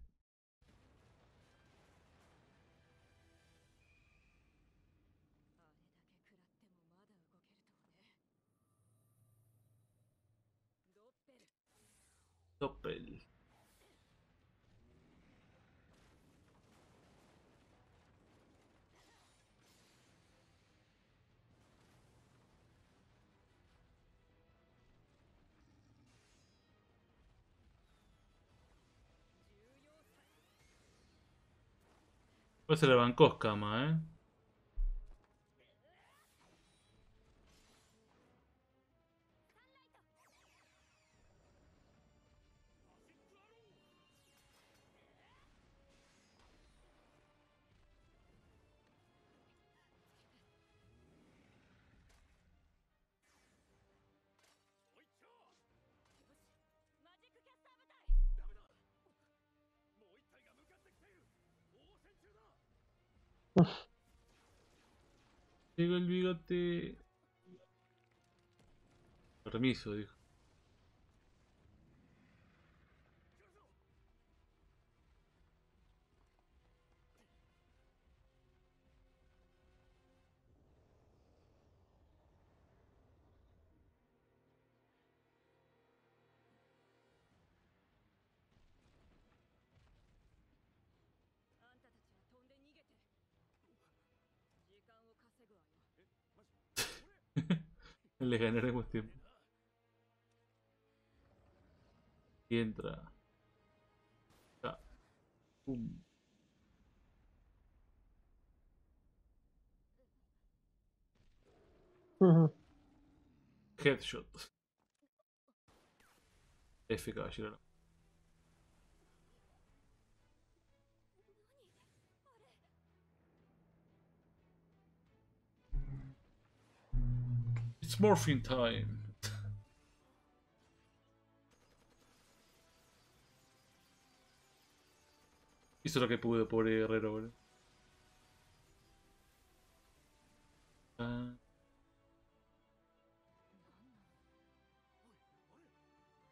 Doppel. Pues se la bancó Skama, ¿eh? Llegó el bigote. Permiso, dijo. Le ganaremos tiempo. Y entra. Ah. Um. Uh-huh. Headshot. F, caballero. It's morphine time. Hizo lo que pude, pobre guerrero, boludo. Ah.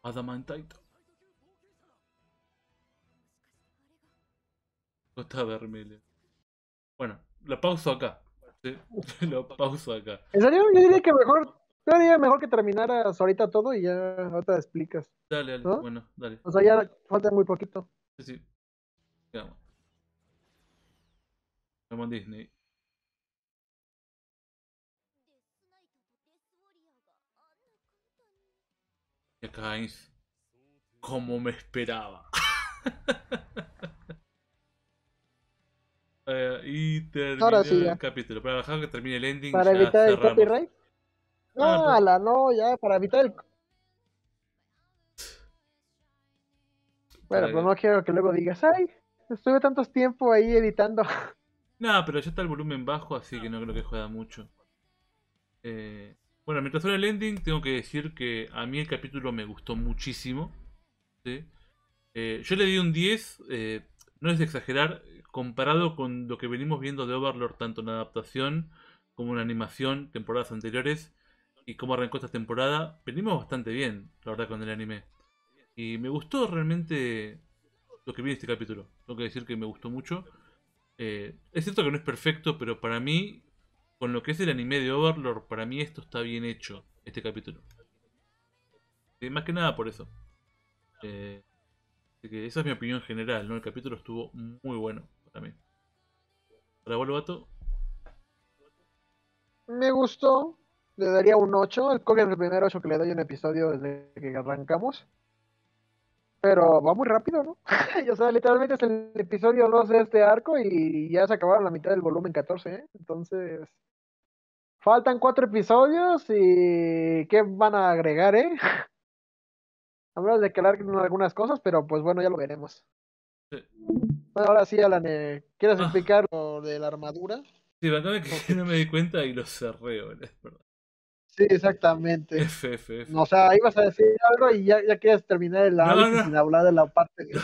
Adamantito. Costa vermelha. Bueno, la pauso acá. Lo pauso acá. En serio, yo diría que mejor, yo diría mejor que terminaras ahorita todo y ya ahorita explicas. Dale, dale, ¿no? Bueno, dale. O sea, ya falta muy poquito. Sí, sí. Vamos. Vamos a Disney. Y acá Ainz. Como me esperaba. Uh, y termina sí, el capítulo. Para bajar que termine el ending. Para ya evitar cerramos. El copyright. No, ah, la no, ya, para evitar el. Bueno, pero no quiero que luego digas, ay, estuve tanto tiempo ahí editando. No, pero ya está el volumen bajo, así que no creo que juega mucho. Eh, bueno, mientras suena el ending, tengo que decir que a mí el capítulo me gustó muchísimo. ¿Sí? Eh, yo le di un diez, eh, no es de exagerar. Comparado con lo que venimos viendo de Overlord, tanto en adaptación como en animación, temporadas anteriores, y cómo arrancó esta temporada, venimos bastante bien, la verdad, con el anime. Y me gustó realmente lo que vi de este capítulo. Tengo que decir que me gustó mucho. Eh, es cierto que no es perfecto, pero para mí, con lo que es el anime de Overlord, para mí esto está bien hecho, este capítulo. Eh, más que nada por eso. Eh, así que esa es mi opinión general, ¿no? El capítulo estuvo muy bueno para mí. ¿Para vos, Lobato? Me gustó. Le daría un ocho. El coque es el primer ocho que le doy en episodio desde que arrancamos. Pero va muy rápido, ¿no? O sea, literalmente es el episodio dos de este arco y ya se acabaron la mitad del volumen catorce, ¿eh? Entonces, faltan cuatro episodios y ¿qué van a agregar, eh? A menos de que larguen algunas cosas, pero pues bueno, ya lo veremos. Sí. Bueno, ahora sí, Alan, ¿eh? ¿Quieres ah. explicar lo de la armadura? Sí, acá que no me di cuenta y lo cerré, ¿verdad? Sí, exactamente. F, F, F. O sea, ibas a decir algo y ya, ya querías terminar el análisis no, no. sin hablar de la parte que... Lo,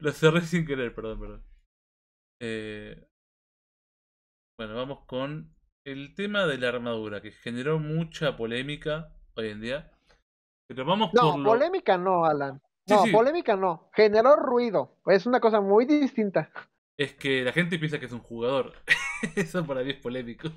lo cerré sin querer, perdón, perdón. Eh... Bueno, vamos con el tema de la armadura, que generó mucha polémica hoy en día. Pero vamos no, por lo... polémica no, Alan. Sí, no, sí. polémica no. Generó ruido. Es una cosa muy distinta. Es que la gente piensa que es un jugador. Eso para mí es polémico.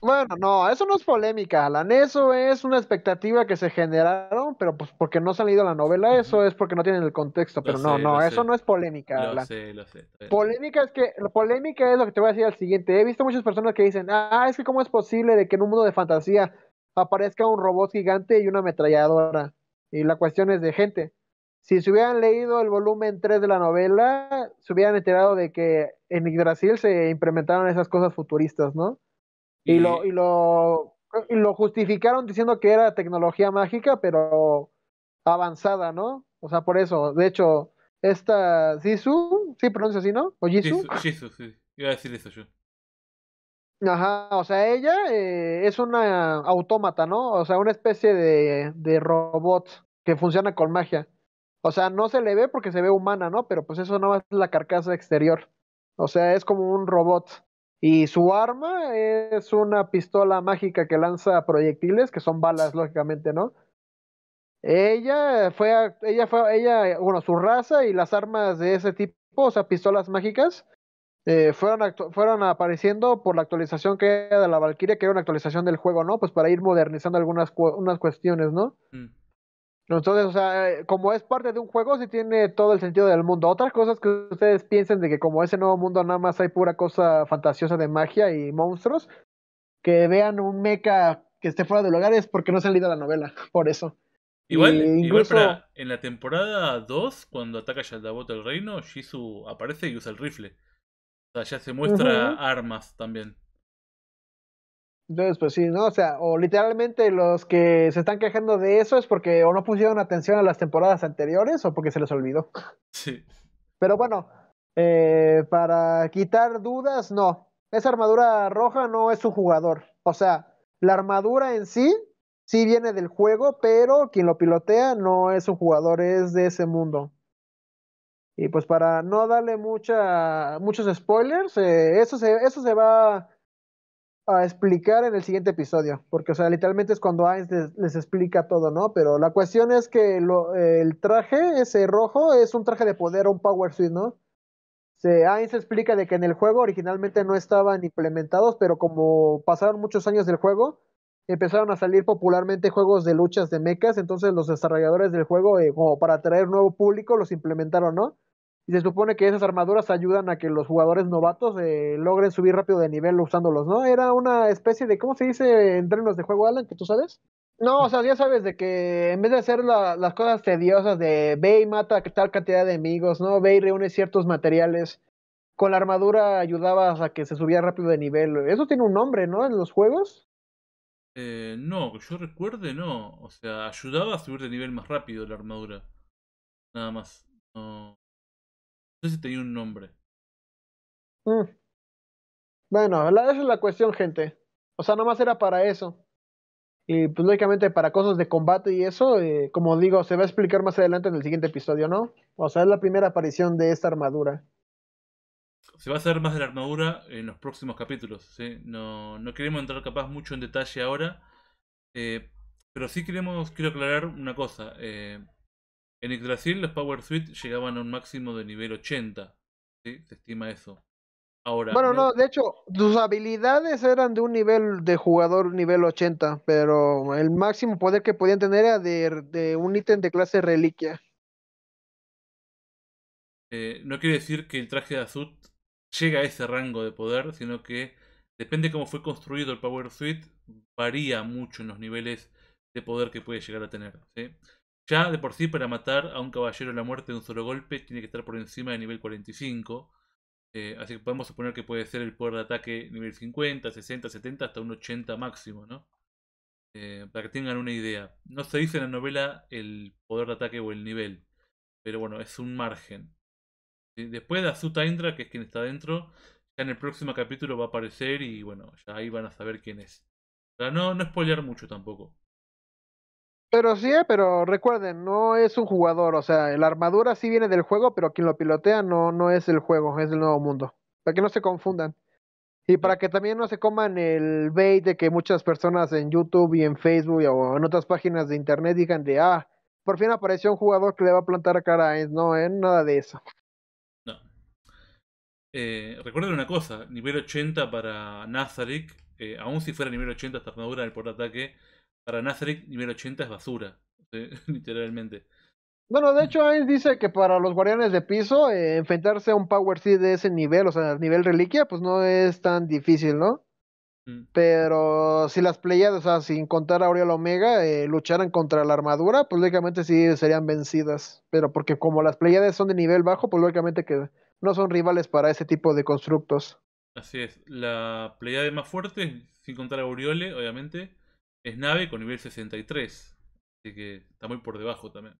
Bueno, no, eso no es polémica, Alan. Eso es una expectativa que se generaron, pero pues porque no ha salido la novela, eso es porque no tienen el contexto. Pero no, no, eso no es polémica, Alan. Lo sé, lo sé. Polémica es que, polémica es lo que te voy a decir al siguiente. He visto muchas personas que dicen, ah, es que cómo es posible de que en un mundo de fantasía aparezca un robot gigante y una ametralladora. Y la cuestión es de gente. Si se hubieran leído el volumen tres de la novela, se hubieran enterado de que en Yggdrasil se implementaron esas cosas futuristas, ¿no? Y, y, lo, y, lo, y lo justificaron diciendo que era tecnología mágica, pero avanzada, ¿no? O sea, por eso. De hecho, esta Sisu, ¿sí pronuncia así, no? ¿O Jisoo? Jisoo, sí. Iba a decir eso yo. Ajá, o sea, ella eh, es una autómata, ¿no? O sea, una especie de, de robot que funciona con magia. O sea, no se le ve porque se ve humana, ¿no? Pero pues eso no es la carcasa exterior. O sea, es como un robot. Y su arma es una pistola mágica que lanza proyectiles, que son balas, lógicamente, ¿no? Ella fue, ella fue, ella, bueno, su raza y las armas de ese tipo, o sea, pistolas mágicas, eh, fueron, fueron apareciendo por la actualización que era de la Valkyria, que era una actualización del juego, ¿no? Pues para ir modernizando algunas cu unas cuestiones, ¿no? Mm. Entonces, o sea, como es parte de un juego, sí tiene todo el sentido del mundo. Otras cosas que ustedes piensen de que como ese nuevo mundo nada más hay pura cosa fantasiosa de magia y monstruos, que vean un mecha que esté fuera de lugar es porque no se han leído la novela, por eso. Igual, incluso... igual para, en la temporada dos, cuando ataca Yaldabaoth el reino, Jisoo aparece y usa el rifle. O sea, ya se muestra uh-huh. armas también. Entonces, pues sí, ¿no? O sea, o literalmente los que se están quejando de eso es porque o no pusieron atención a las temporadas anteriores o porque se les olvidó. Sí. Pero bueno, eh, para quitar dudas, no. Esa armadura roja no es un jugador. O sea, la armadura en sí, sí viene del juego, pero quien lo pilotea no es un jugador, es de ese mundo. Y pues para no darle mucha, muchos spoilers, eh, eso, se, eso se va... a explicar en el siguiente episodio, porque o sea, literalmente es cuando Ainz les, les explica todo, ¿no? Pero la cuestión es que lo, eh, el traje, ese rojo, es un traje de poder, un power suit, ¿no? Se, Ainz explica de que en el juego originalmente no estaban implementados, pero como pasaron muchos años del juego, empezaron a salir popularmente juegos de luchas de mechas, entonces los desarrolladores del juego, eh, como para atraer nuevo público, los implementaron, ¿no? Y se supone que esas armaduras ayudan a que los jugadores novatos eh, logren subir rápido de nivel usándolos, ¿no? Era una especie de, ¿cómo se dice en términos de juego, Alan? ¿Que tú sabes? No, o sea, ya sabes de que en vez de hacer la, las cosas tediosas de ve y mata tal cantidad de enemigos, ¿no? Ve y reúne ciertos materiales. Con la armadura ayudabas a que se subía rápido de nivel. Eso tiene un nombre, ¿no? En los juegos. Eh, no, que yo recuerde, no. O sea, ayudaba a subir de nivel más rápido la armadura. Nada más. No... No sé si tenía un nombre. Mm. Bueno, la, esa es la cuestión, gente. O sea, nomás era para eso. Y pues lógicamente para cosas de combate y eso, eh, como digo, se va a explicar más adelante en el siguiente episodio, ¿no? O sea, es la primera aparición de esta armadura. Se va a saber más de la armadura en los próximos capítulos, ¿sí? No, no queremos entrar capaz mucho en detalle ahora. Eh, pero sí queremos, quiero aclarar una cosa. Eh, En Yggdrasil los Power Suite llegaban a un máximo de nivel ochenta. ¿Sí? Se estima eso. Ahora, bueno, no, no, de hecho, tus habilidades eran de un nivel de jugador nivel ochenta, pero el máximo poder que podían tener era de, de un ítem de clase reliquia. Eh, no quiere decir que el traje de Azut llega a ese rango de poder, sino que depende de cómo fue construido el Power Suite, varía mucho en los niveles de poder que puede llegar a tener, ¿sí? Ya de por sí, para matar a un caballero de la muerte de un solo golpe, tiene que estar por encima de nivel cuarenta y cinco. Eh, así que podemos suponer que puede ser el poder de ataque nivel cincuenta, sesenta, setenta, hasta un ochenta máximo, ¿no? Eh, para que tengan una idea. No se dice en la novela el poder de ataque o el nivel, pero bueno, es un margen. ¿Sí? Después de Azut Aindra, que es quien está dentro, ya en el próximo capítulo va a aparecer y bueno, ya ahí van a saber quién es. Para no, no spoilear mucho tampoco. Pero sí, eh, pero recuerden, no es un jugador, o sea, la armadura sí viene del juego, pero quien lo pilotea no, no es el juego, es el nuevo mundo. Para que no se confundan. Y para que también no se coman el bait de que muchas personas en YouTube y en Facebook o en otras páginas de internet digan de, ah, por fin apareció un jugador que le va a plantar cara a Ainz. No, eh, nada de eso. No. Eh, recuerden una cosa, nivel ochenta para Nazarick, eh, aún si fuera nivel ochenta esta armadura del portaataque, para Nazarick, nivel ochenta es basura, ¿sí? Literalmente. Bueno, de hecho, Ainz dice que para los guardianes de piso, eh, enfrentarse a un Power Seed de ese nivel, o sea, nivel reliquia, pues no es tan difícil, ¿no? Mm. Pero si las Pleiades, o sea, sin contar a Auriel Omega, eh, lucharan contra la armadura, pues lógicamente sí serían vencidas. Pero porque como las Pleiades son de nivel bajo, pues lógicamente que no son rivales para ese tipo de constructos. Así es. La Pleiade más fuerte, sin contar a Auriole, obviamente, es Nave con nivel sesenta y tres, así que está muy por debajo también.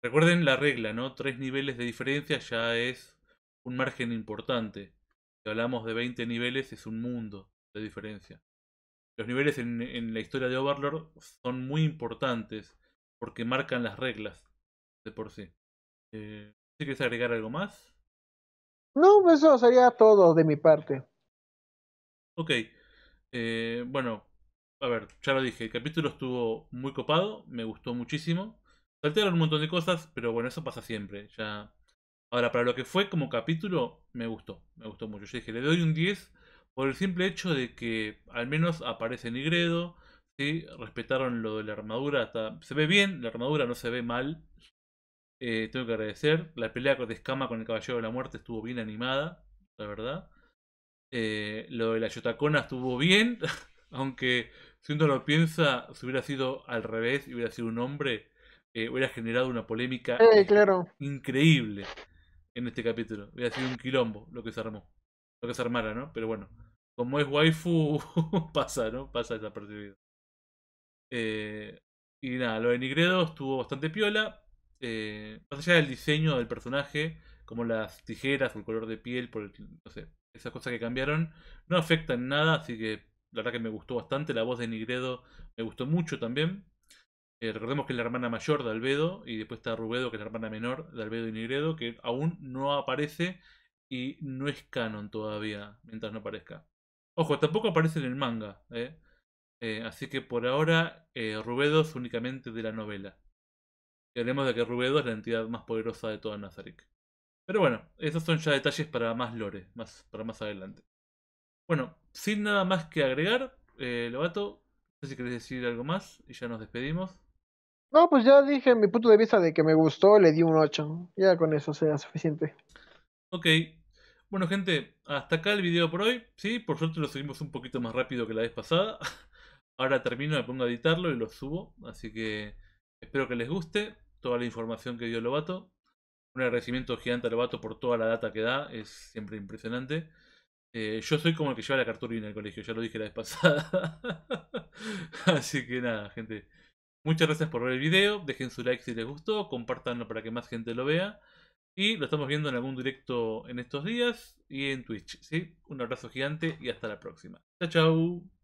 Recuerden la regla, ¿no? Tres niveles de diferencia ya es un margen importante. Si hablamos de veinte niveles, es un mundo de diferencia. Los niveles en, en la historia de Overlord son muy importantes porque marcan las reglas de por sí. Eh, ¿Sí quieres agregar algo más? No, eso sería todo de mi parte. Ok, eh, bueno. A ver, ya lo dije, el capítulo estuvo muy copado, me gustó muchísimo. Saltearon un montón de cosas, pero bueno, eso pasa siempre. Ya. Ahora, para lo que fue como capítulo, me gustó, me gustó mucho. Yo dije, le doy un diez por el simple hecho de que al menos aparece Nigredo, ¿sí? Respetaron lo de la armadura, hasta se ve bien, la armadura no se ve mal. Eh, tengo que agradecer. La pelea de Skama con el Caballero de la Muerte estuvo bien animada, la verdad. Eh, lo de la Yotacona estuvo bien, aunque... Si uno lo piensa, si hubiera sido al revés y hubiera sido un hombre, eh, hubiera generado una polémica eh, claro. increíble en este capítulo. Hubiera sido un quilombo lo que se armó, lo que se armara, ¿no? Pero bueno, como es waifu, pasa, ¿no? Pasa desapercibido. Eh, y nada, lo de Nigredo estuvo bastante piola. Eh, más allá del diseño del personaje, como las tijeras o el color de piel, por el, no sé, esas cosas que cambiaron, no afectan nada, así que... La verdad que me gustó bastante, la voz de Nigredo me gustó mucho también. Eh, recordemos que es la hermana mayor de Albedo y después está Rubedo, que es la hermana menor de Albedo y Nigredo, que aún no aparece y no es canon todavía, mientras no aparezca. Ojo, tampoco aparece en el manga, ¿eh? Eh, así que por ahora eh, Rubedo es únicamente de la novela. Y hablemos de que Rubedo es la entidad más poderosa de toda Nazarick. Pero bueno, esos son ya detalles para más lore, más, para más adelante. Bueno, sin nada más que agregar, eh, Lobato, no sé si querés decir algo más y ya nos despedimos. No, pues ya dije mi punto de vista de que me gustó, le di un ocho. Ya con eso será suficiente. Ok. Bueno, gente, hasta acá el video por hoy. Sí, por suerte lo subimos un poquito más rápido que la vez pasada. Ahora termino, me pongo a editarlo y lo subo. Así que espero que les guste toda la información que dio Lobato. Un agradecimiento gigante a Lobato por toda la data que da, es siempre impresionante. Eh, yo soy como el que lleva la cartulina al colegio, ya lo dije la vez pasada. Así que nada, gente. Muchas gracias por ver el video. Dejen su like si les gustó. Compártanlo para que más gente lo vea. Y lo estamos viendo en algún directo en estos días y en Twitch, ¿sí? Un abrazo gigante y hasta la próxima. Chao, chao.